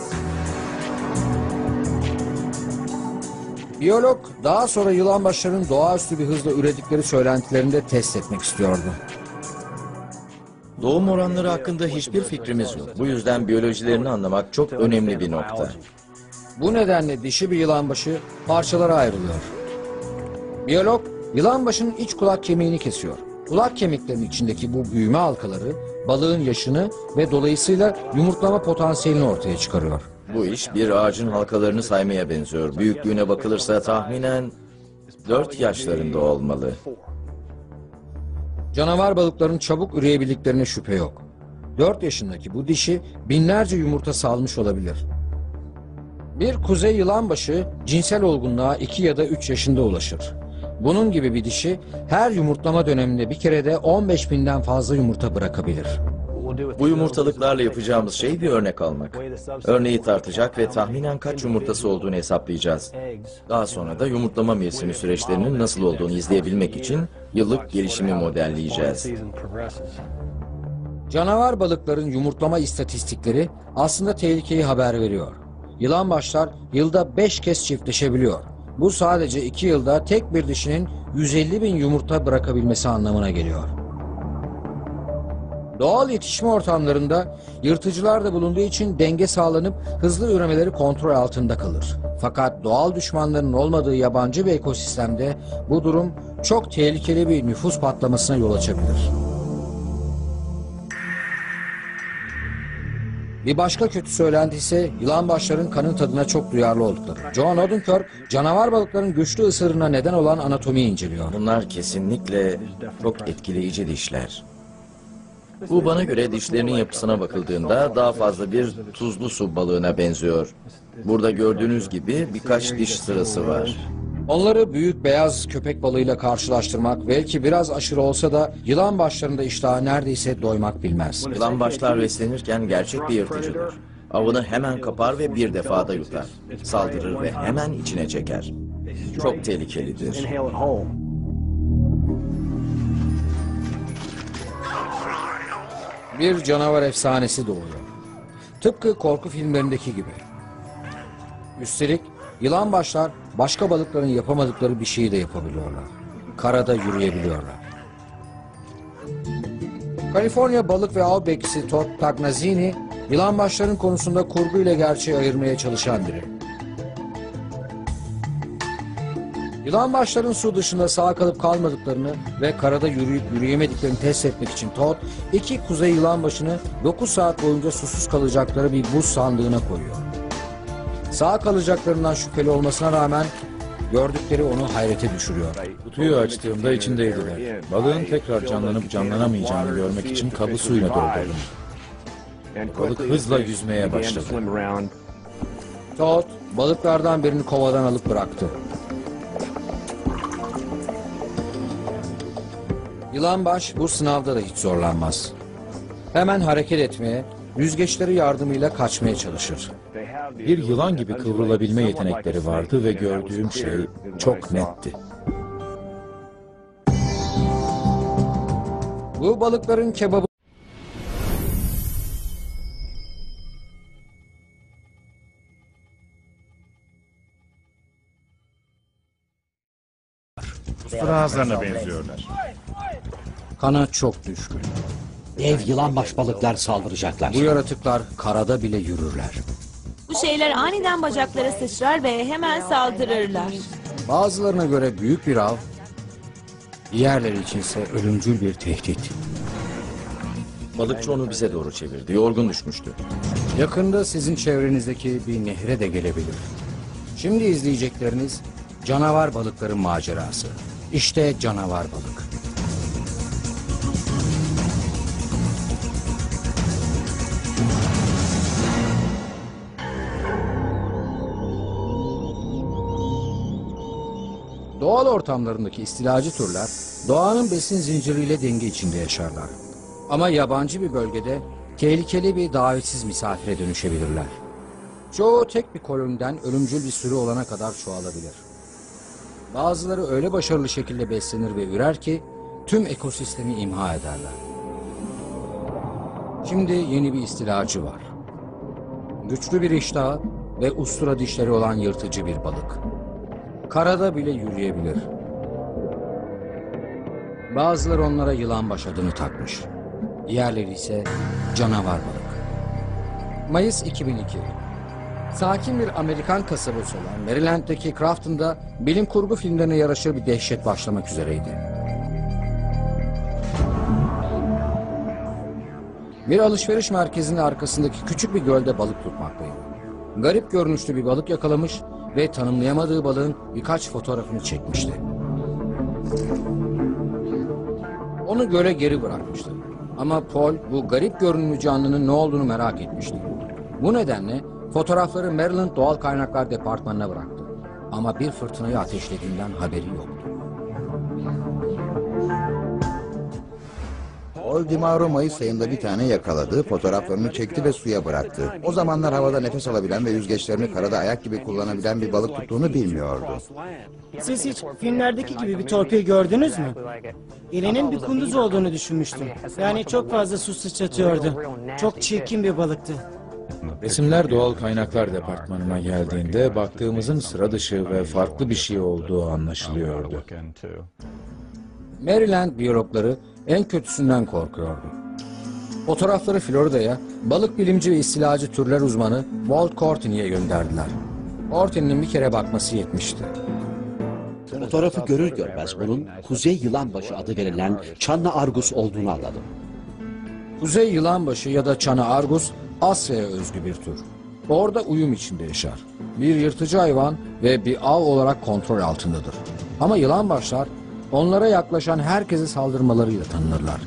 Biyolog daha sonra yılanbaşların doğaüstü bir hızla üredikleri söylentilerini de test etmek istiyordu. Doğum oranları hakkında hiçbir fikrimiz yok. Bu yüzden biyolojilerini anlamak çok önemli bir nokta. Bu nedenle dişi bir yılanbaşı parçalara ayrılıyor. Biyolog yılanbaşının iç kulak kemiğini kesiyor. Kulak kemiklerinin içindeki bu büyüme halkaları balığın yaşını ve dolayısıyla yumurtlama potansiyelini ortaya çıkarıyor. Bu iş bir ağacın halkalarını saymaya benziyor. Büyüklüğüne bakılırsa tahminen 4 yaşlarında olmalı. Canavar balıkların çabuk üreyebildiklerine şüphe yok. 4 yaşındaki bu dişi binlerce yumurta salmış olabilir. Bir kuzey yılanbaşı cinsel olgunluğa 2 ya da 3 yaşında ulaşır. Bunun gibi bir dişi her yumurtlama döneminde bir kerede 15.000'den fazla yumurta bırakabilir. Bu yumurtalıklarla yapacağımız şey bir örnek almak. Örneği tartacak ve tahminen kaç yumurtası olduğunu hesaplayacağız. Daha sonra da yumurtlama mevsimi süreçlerinin nasıl olduğunu izleyebilmek için yıllık gelişimi modelleyeceğiz. Canavar balıkların yumurtlama istatistikleri aslında tehlikeyi haber veriyor. Yılanbaşlar yılda 5 kez çiftleşebiliyor. Bu sadece 2 yılda tek bir dişinin 150.000 yumurta bırakabilmesi anlamına geliyor. Doğal yetişme ortamlarında yırtıcılar da bulunduğu için denge sağlanıp hızlı üremeleri kontrol altında kalır. Fakat doğal düşmanların olmadığı yabancı bir ekosistemde bu durum çok tehlikeli bir nüfus patlamasına yol açabilir. Bir başka kötü söylenti ise yılanbaşların kanın tadına çok duyarlı oldukları. John Odenkirk canavar balıkların güçlü ısırına neden olan anatomiyi inceliyor. Bunlar kesinlikle çok etkileyici dişler. Bu bana göre dişlerinin yapısına bakıldığında daha fazla bir tuzlu su balığına benziyor. Burada gördüğünüz gibi birkaç diş sırası var. Onları büyük beyaz köpek balığıyla karşılaştırmak belki biraz aşırı olsa da yılanbaşlarında iştahı neredeyse doymak bilmez. Yılanbaşlar beslenirken gerçek bir yırtıcıdır. Avını hemen kapar ve bir defada yutar. Saldırır ve hemen içine çeker. Çok tehlikelidir. Bir canavar efsanesi doğuyor. Tıpkı korku filmlerindeki gibi. Üstelik yılanbaşlar başka balıkların yapamadıkları bir şeyi de yapabiliyorlar. Karada yürüyebiliyorlar. Kaliforniya balık ve av bekçisi Todd Tognazzini, yılanbaşların konusunda kurgu ile gerçeği ayırmaya çalışan biri. Yılanbaşların su dışında sağ kalıp kalmadıklarını ve karada yürüyüp yürüyemediklerini test etmek için Todd, iki kuzey yılanbaşını 9 saat boyunca susuz kalacakları bir buz sandığına koyuyor. Sağ kalacaklarından şüpheli olmasına rağmen gördükleri onu hayrete düşürüyor. Kutuyu açtığımda içindeydiler. Balığın tekrar canlanıp canlanamayacağını görmek için kabı suyla doldurdum. Balık hızla yüzmeye başladı. Todd, balıklardan birini kovadan alıp bıraktı. Yılanbaş bu sınavda da hiç zorlanmaz. Hemen hareket etmeye, yüzgeçleri yardımıyla kaçmaya çalışır. Bir yılan gibi kıvrılabilme yetenekleri vardı ve gördüğüm şey çok netti. Bu balıkların kebabı... Fıratlarına benziyorlar. Kana çok düşkün. Dev yılanbaş balıklar saldıracaklar. Bu yaratıklar karada bile yürürler. Bu şeyler aniden bacaklara sıçrar ve hemen saldırırlar. Bazılarına göre büyük bir av, diğerleri içinse ölümcül bir tehdit. Balıkçı onu bize doğru çevirdi. Yorgun düşmüştü. Yakında sizin çevrenizdeki bir nehre de gelebilir. Şimdi izleyecekleriniz canavar balıkların macerası. İşte canavar balık. Doğal ortamlarındaki istilacı türler doğanın besin zinciriyle denge içinde yaşarlar. Ama yabancı bir bölgede tehlikeli bir davetsiz misafire dönüşebilirler. Çoğu tek bir koloniden ölümcül bir sürü olana kadar çoğalabilir. Bazıları öyle başarılı şekilde beslenir ve ürer ki tüm ekosistemi imha ederler. Şimdi yeni bir istilacı var. Güçlü bir iştahı ve ustura dişleri olan yırtıcı bir balık. Karada bile yürüyebilir. Bazıları onlara yılanbaş adını takmış. Diğerleri ise canavar balık. Mayıs 2002. Sakin bir Amerikan kasabası olan Maryland'deki Crafton'da bilim kurgu filmlerine yaraşır bir dehşet başlamak üzereydi. Bir alışveriş merkezinin arkasındaki küçük bir gölde balık tutmaktayım. Garip görünüşlü bir balık yakalamış ve tanımlayamadığı balığın birkaç fotoğrafını çekmişti. Onu göle geri bırakmıştı. Ama Paul bu garip görünümlü canlının ne olduğunu merak etmişti. Bu nedenle fotoğrafları Maryland Doğal Kaynaklar Departmanı'na bıraktı. Ama bir fırtınayı ateşlediğinden haberi yoktu. Paul DiMauro Mayıs ayında bir tane yakaladı, fotoğraflarını çekti ve suya bıraktı. O zamanlar havada nefes alabilen ve yüzgeçlerini karada ayak gibi kullanabilen bir balık tuttuğunu bilmiyordu. Siz hiç filmlerdeki gibi bir torpil gördünüz mü? Elinin bir kunduz olduğunu düşünmüştüm. Yani çok fazla su sıçratıyordu. Çok çirkin bir balıktı. Resimler Doğal Kaynaklar Departmanı'na geldiğinde baktığımızın sıra dışı ve farklı bir şey olduğu anlaşılıyordu. Maryland biyologları en kötüsünden korkuyordu. Fotoğrafları Florida'ya balık bilimci ve istilacı türler uzmanı Walt Courtney'e gönderdiler. Courtney'nin bir kere bakması yetmişti. Fotoğrafı görür görmez onun Kuzey Yılanbaşı adı verilen Channa Argus olduğunu anladım. Kuzey Yılanbaşı ya da Channa Argus Asya'ya özgü bir tür. Orada uyum içinde yaşar. Bir yırtıcı hayvan ve bir av olarak kontrol altındadır. Ama yılanbaşlar onlara yaklaşan herkese saldırmalarıyla tanınırlar.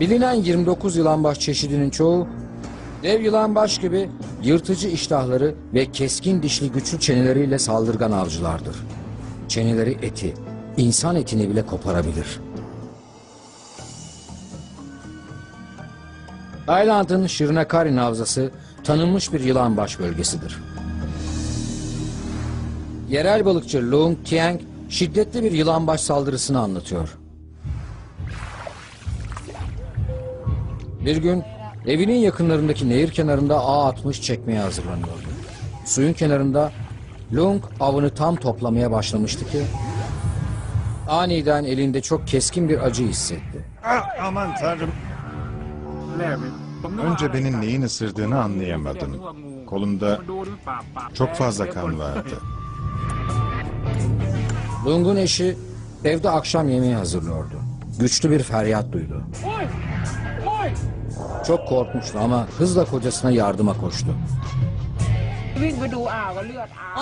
Bilinen 29 yılanbaş çeşidinin çoğu dev yılanbaş gibi yırtıcı iştahları ve keskin dişli güçlü çeneleriyle saldırgan avcılardır. Çeneleri eti, insan etini bile koparabilir. Tayland'ın Şirinakari Havzası tanınmış bir yılanbaş bölgesidir. Yerel balıkçı Lung Tieng şiddetli bir yılanbaş saldırısını anlatıyor. Bir gün evinin yakınlarındaki nehir kenarında ağ atmış çekmeye hazırlanıyordu. Suyun kenarında Lung avını tam toplamaya başlamıştı ki aniden elinde çok keskin bir acı hissetti. Aman tanrım. Önce benim neyin ısırdığını anlayamadım. Kolumda çok fazla kan vardı. Lung'un eşi evde akşam yemeği hazırlıyordu. Güçlü bir feryat duydu. Çok korkmuştu ama hızla kocasına yardıma koştu.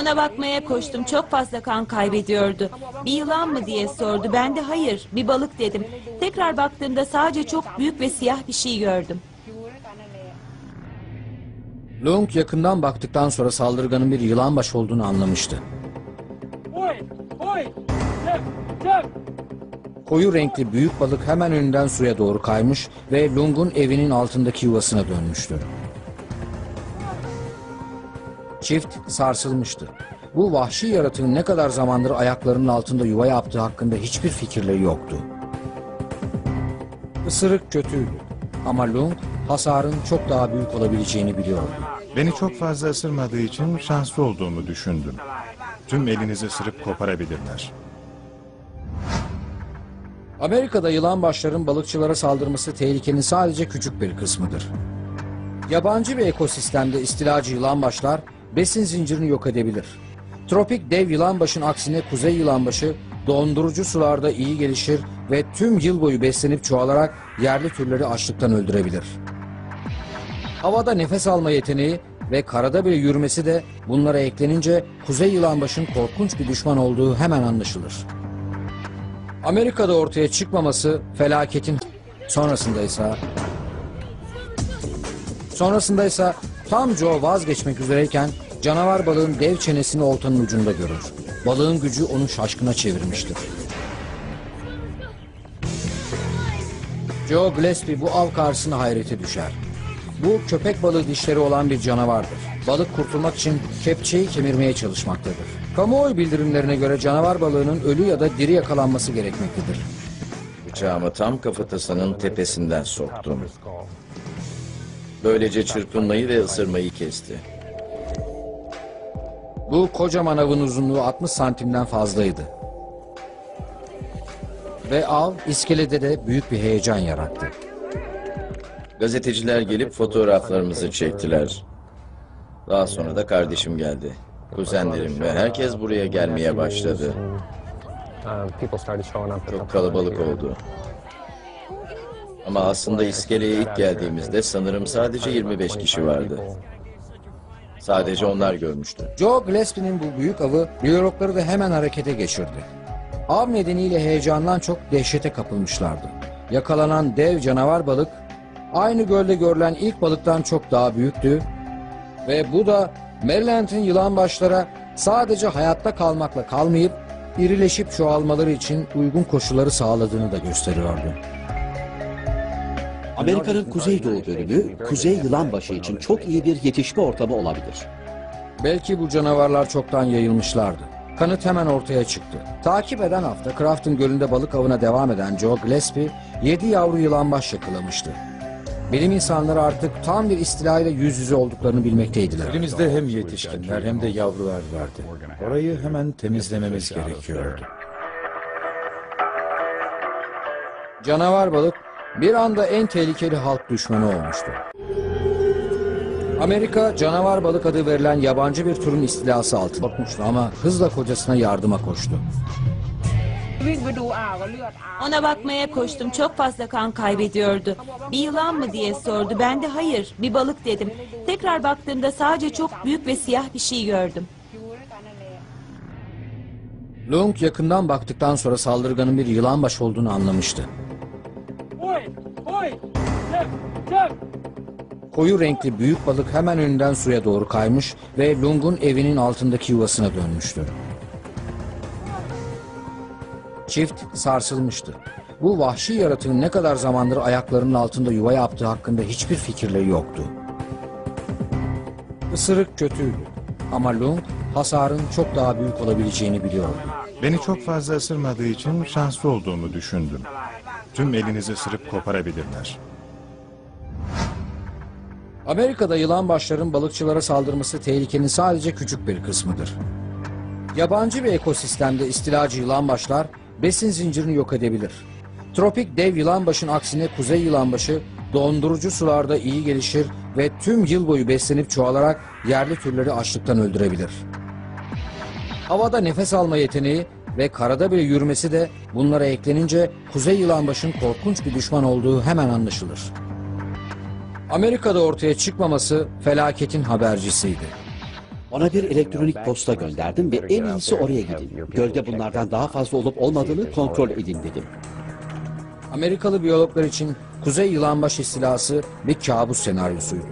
Ona bakmaya koştum. Çok fazla kan kaybediyordu. Bir yılan mı diye sordu. Ben de hayır, bir balık dedim. Tekrar baktığımda sadece çok büyük ve siyah bir şey gördüm. Lung yakından baktıktan sonra saldırganın bir yılanbaş olduğunu anlamıştı. Koyu renkli büyük balık hemen önünden suya doğru kaymış ve Lung'un evinin altındaki yuvasına dönmüştü. Çift sarsılmıştı. Bu vahşi yaratığın ne kadar zamandır ayaklarının altında yuva yaptığı hakkında hiçbir fikirleri yoktu. Isırık kötüydü ama Lung hasarın çok daha büyük olabileceğini biliyordu. Beni çok fazla ısırmadığı için şanslı olduğumu düşündüm. Tüm elinizi ısırıp koparabilirler. Amerika'da yılanbaşların balıkçılara saldırması tehlikenin sadece küçük bir kısmıdır. Yabancı bir ekosistemde istilacı yılanbaşlar besin zincirini yok edebilir. Tropik dev yılanbaşın aksine kuzey yılanbaşı dondurucu sularda iyi gelişir ve tüm yıl boyu beslenip çoğalarak yerli türleri açlıktan öldürebilir. Havada nefes alma yeteneği ve karada bile yürümesi de bunlara eklenince kuzey yılanbaşın korkunç bir düşman olduğu hemen anlaşılır. Amerika'da ortaya çıkmaması felaketin sonrasında ise tam Joe vazgeçmek üzereyken canavar balığın dev çenesini oltanın ucunda görür. Balığın gücü onu şaşkına çevirmiştir. Joe Gillespie bu av karşısına hayrete düşer. Bu köpek balığı dişleri olan bir canavardır. Balık kurtulmak için kepçeyi kemirmeye çalışmaktadır. Kamuoyu bildirimlerine göre canavar balığının ölü ya da diri yakalanması gerekmektedir. Bıçağımı tam kafatasının tepesinden soktum. Böylece çırpınmayı ve ısırmayı kesti. Bu kocaman avın uzunluğu 60 santimden fazlaydı. Ve av iskelede de büyük bir heyecan yarattı. Gazeteciler gelip fotoğraflarımızı çektiler. Daha sonra da kardeşim geldi. Kuzenlerim ve herkes buraya gelmeye başladı. Çok kalabalık oldu. Ama aslında iskeleye ilk geldiğimizde sanırım sadece 25 kişi vardı. Sadece onlar görmüştü. Joe Gillespie'nin bu büyük avı biyologları da hemen harekete geçirdi. Av nedeniyle heyecandan çok dehşete kapılmışlardı. Yakalanan dev canavar balık aynı gölde görülen ilk balıktan çok daha büyüktü. Ve bu da Maryland'in yılanbaşlara sadece hayatta kalmakla kalmayıp irileşip çoğalmaları için uygun koşulları sağladığını da gösteriyordu. Amerika'nın kuzeydoğu bölümü kuzey yılanbaşı için çok iyi bir yetişme ortamı olabilir. Belki bu canavarlar çoktan yayılmışlardı. Kanıt hemen ortaya çıktı. Takip eden hafta Crafton Gölü'nde balık avına devam eden Joe Gillespie 7 yavru yılanbaş yakalamıştı. Bilim insanları artık tam bir istilayla yüz yüze olduklarını bilmekteydiler. Elimizde hem yetişkinler hem de yavrular vardı. Orayı hemen temizlememiz gerekiyordu. Canavar balık bir anda en tehlikeli halk düşmanı olmuştu. Amerika, canavar balık adı verilen yabancı bir türün istilası altında korkmuştu ama hızla kocasına yardıma koştu. Ona bakmaya koştum. Çok fazla kan kaybediyordu. Bir yılan mı diye sordu. Ben de hayır, bir balık dedim. Tekrar baktığımda sadece çok büyük ve siyah bir şey gördüm. Lung yakından baktıktan sonra saldırganın bir yılanbaş olduğunu anlamıştı. Koyu renkli büyük balık hemen önünden suya doğru kaymış ve Lung'un evinin altındaki yuvasına dönmüştü. Çift sarsılmıştı. Bu vahşi yaratığın ne kadar zamandır ayaklarının altında yuva yaptığı hakkında hiçbir fikirleri yoktu. Isırık kötüydü ama Lung hasarın çok daha büyük olabileceğini biliyordu. Beni çok fazla ısırmadığı için şanslı olduğumu düşündüm. Tüm elinizi ısırıp koparabilirler. Amerika'da yılanbaşların balıkçılara saldırması tehlikenin sadece küçük bir kısmıdır. Yabancı bir ekosistemde istilacı yılanbaşlar besin zincirini yok edebilir. Tropik dev yılanbaşın aksine kuzey yılanbaşı dondurucu sularda iyi gelişir ve tüm yıl boyu beslenip çoğalarak yerli türleri açlıktan öldürebilir. Havada nefes alma yeteneği ve karada bile yürümesi de bunlara eklenince kuzey yılanbaşının korkunç bir düşman olduğu hemen anlaşılır. Amerika'da ortaya çıkmaması felaketin habercisiydi. Ona bir elektronik posta gönderdim ve en iyisi oraya gidin. Gölde bunlardan daha fazla olup olmadığını kontrol edin dedim. Amerikalı biyologlar için kuzey yılanbaş istilası bir kabus senaryosuydu.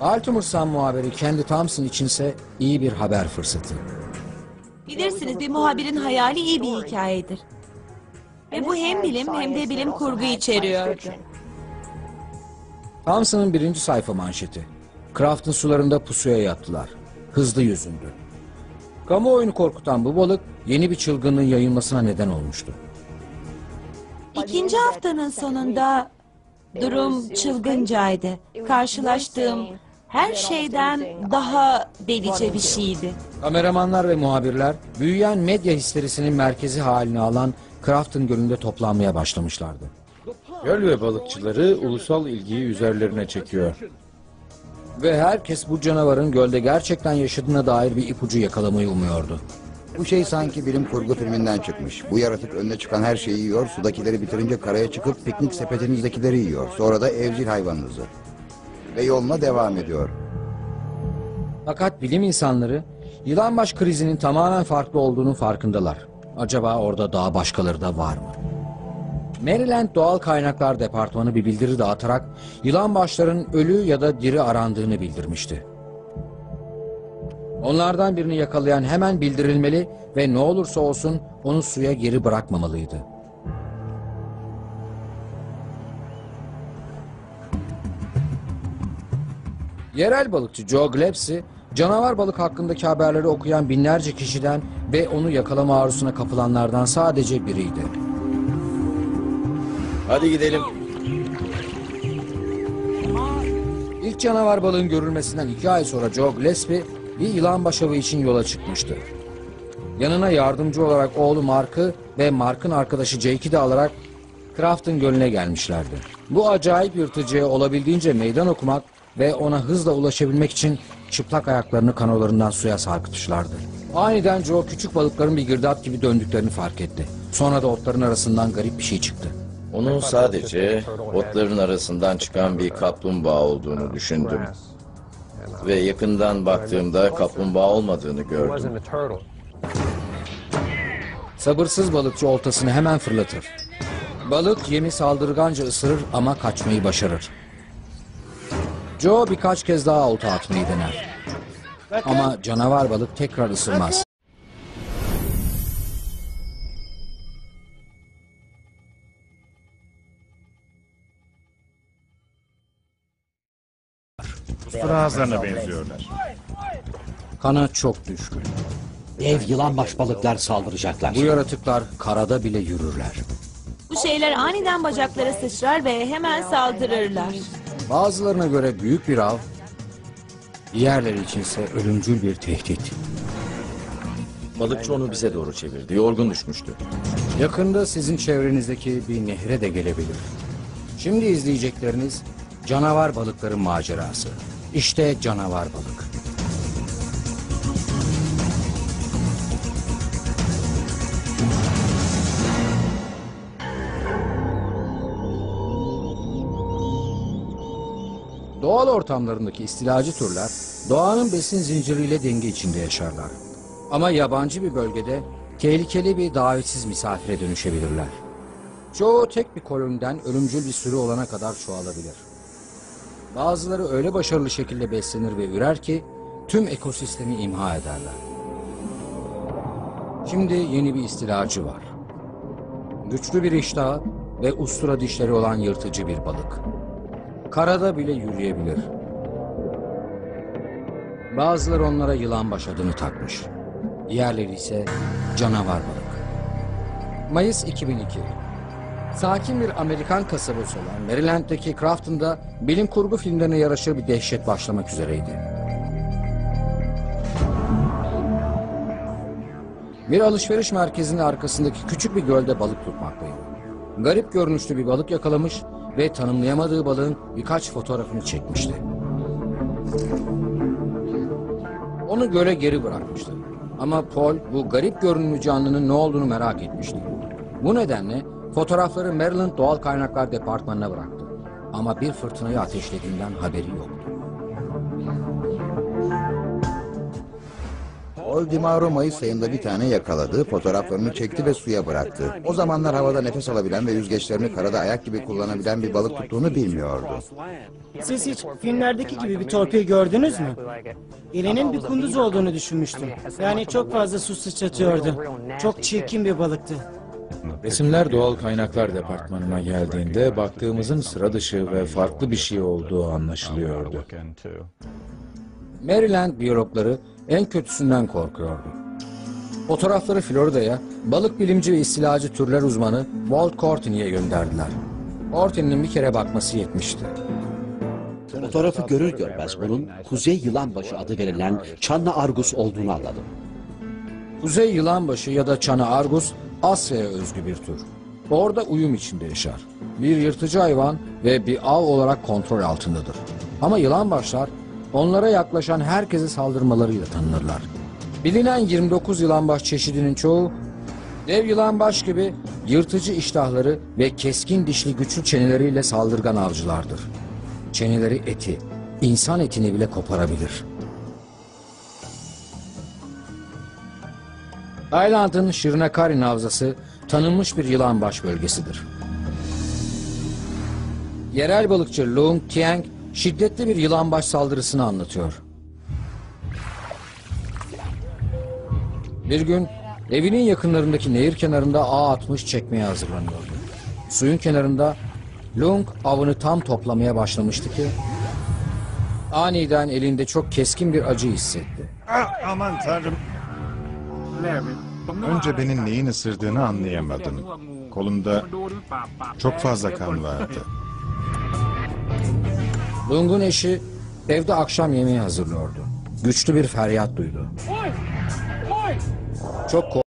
Baltimore Sun muhabiri Candy Thompson içinse iyi bir haber fırsatı. Bilirsiniz, bir muhabirin hayali iyi bir hikayedir. Ve bu hem bilim hem de bilim kurgu içeriyordu. Thompson'ın birinci sayfa manşeti. Crafton sularında pusuya yattılar. Hızlı yüzündü. Kamuoyunu korkutan bu balık yeni bir çılgınlığın yayılmasına neden olmuştu. İkinci haftanın sonunda durum çılgıncaydı. Karşılaştığım her şeyden daha delice bir şeydi. Kameramanlar ve muhabirler büyüyen medya histerisinin merkezi haline alan Crafton Gölü'nde toplanmaya başlamışlardı. Göl ve balıkçıları ulusal ilgiyi üzerlerine çekiyor. Ve herkes bu canavarın gölde gerçekten yaşadığına dair bir ipucu yakalamayı umuyordu. Bu şey sanki bilim kurgu filminden çıkmış. Bu yaratık önüne çıkan her şeyi yiyor, sudakileri bitirince karaya çıkıp piknik sepetinizdekileri yiyor. Sonra da evcil hayvanınızı. Ve yoluna devam ediyor. Fakat bilim insanları yılanbaş krizinin tamamen farklı olduğunun farkındalar. Acaba orada daha başkaları da var mı? Maryland Doğal Kaynaklar Departmanı bir bildiri dağıtarak yılanbaşların ölü ya da diri arandığını bildirmişti. Onlardan birini yakalayan hemen bildirilmeli ve ne olursa olsun onu suya geri bırakmamalıydı. Yerel balıkçı Joe Glebs'i canavar balık hakkındaki haberleri okuyan binlerce kişiden ve onu yakalama arzusuna kapılanlardan sadece biriydi. Hadi gidelim. İlk canavar balığın görülmesinden 2 ay sonra Joe Gillespie bir yılanbaş avı için yola çıkmıştı. Yanına yardımcı olarak oğlu Mark'ı ve Mark'ın arkadaşı Jake'i de alarak Crafton Gölü'ne gelmişlerdi. Bu acayip yırtıcıya olabildiğince meydan okumak ve ona hızla ulaşabilmek için çıplak ayaklarını kanolarından suya sarkıtmışlardı. Aniden Joe küçük balıkların bir girdap gibi döndüklerini fark etti. Sonra da otların arasından garip bir şey çıktı. Onun sadece otların arasından çıkan bir kaplumbağa olduğunu düşündüm. Ve yakından baktığımda kaplumbağa olmadığını gördüm. Sabırsız balıkçı oltasını hemen fırlatır. Balık yemi saldırganca ısırır ama kaçmayı başarır. Joe birkaç kez daha olta atmayı dener. Ama canavar balık tekrar ısırmaz. Ağızlarına benziyorlar. Kana çok düşkün. Dev yılanbaş balıklar saldıracaklar. Bu yaratıklar karada bile yürürler. Bu şeyler aniden bacaklara sıçrar ve hemen saldırırlar. Bazılarına göre büyük bir av, diğerleri içinse ölümcül bir tehdit. Balıkçı onu bize doğru çevirdi. Yorgun düşmüştü. Yakında sizin çevrenizdeki bir nehre de gelebilir. Şimdi izleyecekleriniz canavar balıkların macerası. İşte canavar balık. Doğal ortamlarındaki istilacı türler doğanın besin zinciriyle denge içinde yaşarlar. Ama yabancı bir bölgede tehlikeli bir davetsiz misafire dönüşebilirler. Çoğu tek bir koloniden ölümcül bir sürü olana kadar çoğalabilir. Bazıları öyle başarılı şekilde beslenir ve ürer ki tüm ekosistemi imha ederler. Şimdi yeni bir istilacı var. Güçlü bir iştah ve ustura dişleri olan yırtıcı bir balık. Karada bile yürüyebilir. Bazıları onlara yılanbaş adını takmış. Diğerleri ise canavar balık. Mayıs 2002. Sakin bir Amerikan kasabası olan Maryland'deki Crafton'da bilim kurgu filmlerine yaraşır bir dehşet başlamak üzereydi. Bir alışveriş merkezinin arkasındaki küçük bir gölde balık tutmaktaydı. Garip görünüşlü bir balık yakalamış ve tanımlayamadığı balığın birkaç fotoğrafını çekmişti. Onu göle geri bırakmıştı. Ama Paul bu garip görünümlü canlının ne olduğunu merak etmişti. Bu nedenle fotoğrafları Maryland Doğal Kaynaklar Departmanı'na bıraktı. Ama bir fırtınayı ateşlediğinden haberi yoktu. Paul DiMauro Mayıs ayında bir tane yakaladı, fotoğraflarını çekti ve suya bıraktı. O zamanlar havada nefes alabilen ve yüzgeçlerini karada ayak gibi kullanabilen bir balık tuttuğunu bilmiyordu. Siz hiç filmlerdeki gibi bir torpil gördünüz mü? İrinin bir kunduz olduğunu düşünmüştüm. Yani çok fazla su sıçratıyordu. Çok çirkin bir balıktı. Resimler Doğal Kaynaklar Departmanı'na geldiğinde baktığımızın sıra dışı ve farklı bir şey olduğu anlaşılıyordu. Maryland biyologları en kötüsünden korkuyordu. Fotoğrafları Florida'ya balık bilimci ve istilacı türler uzmanı Walt Courtney'e gönderdiler. Courtney'nin bir kere bakması yetmişti. Fotoğrafı görür görmez bunun Kuzey Yılanbaşı adı verilen Channa Argus olduğunu anladım. Kuzey Yılanbaşı ya da Channa Argus Asya'ya özgü bir tür. Orada uyum içinde yaşar. Bir yırtıcı hayvan ve bir av olarak kontrol altındadır. Ama yılanbaşlar onlara yaklaşan herkese saldırmalarıyla tanınırlar. Bilinen 29 yılanbaş çeşidinin çoğu dev yılanbaş gibi yırtıcı iştahları ve keskin dişli güçlü çeneleriyle saldırgan avcılardır. Çeneleri eti, insan etini bile koparabilir. Tayland'ın Şirinakari Havzası tanınmış bir yılanbaş bölgesidir. Yerel balıkçı Lung Tieng şiddetli bir yılanbaş saldırısını anlatıyor. Bir gün evinin yakınlarındaki nehir kenarında ağ atmış çekmeye hazırlanıyordu. Suyun kenarında Lung avını tam toplamaya başlamıştı ki aniden elinde çok keskin bir acı hissetti. Aman tanrım. Önce benim neyin ısırdığını anlayamadım. Kolumda çok fazla kan vardı. Lung'un eşi evde akşam yemeği hazırlıyordu. Güçlü bir feryat duydu. Çok korktu.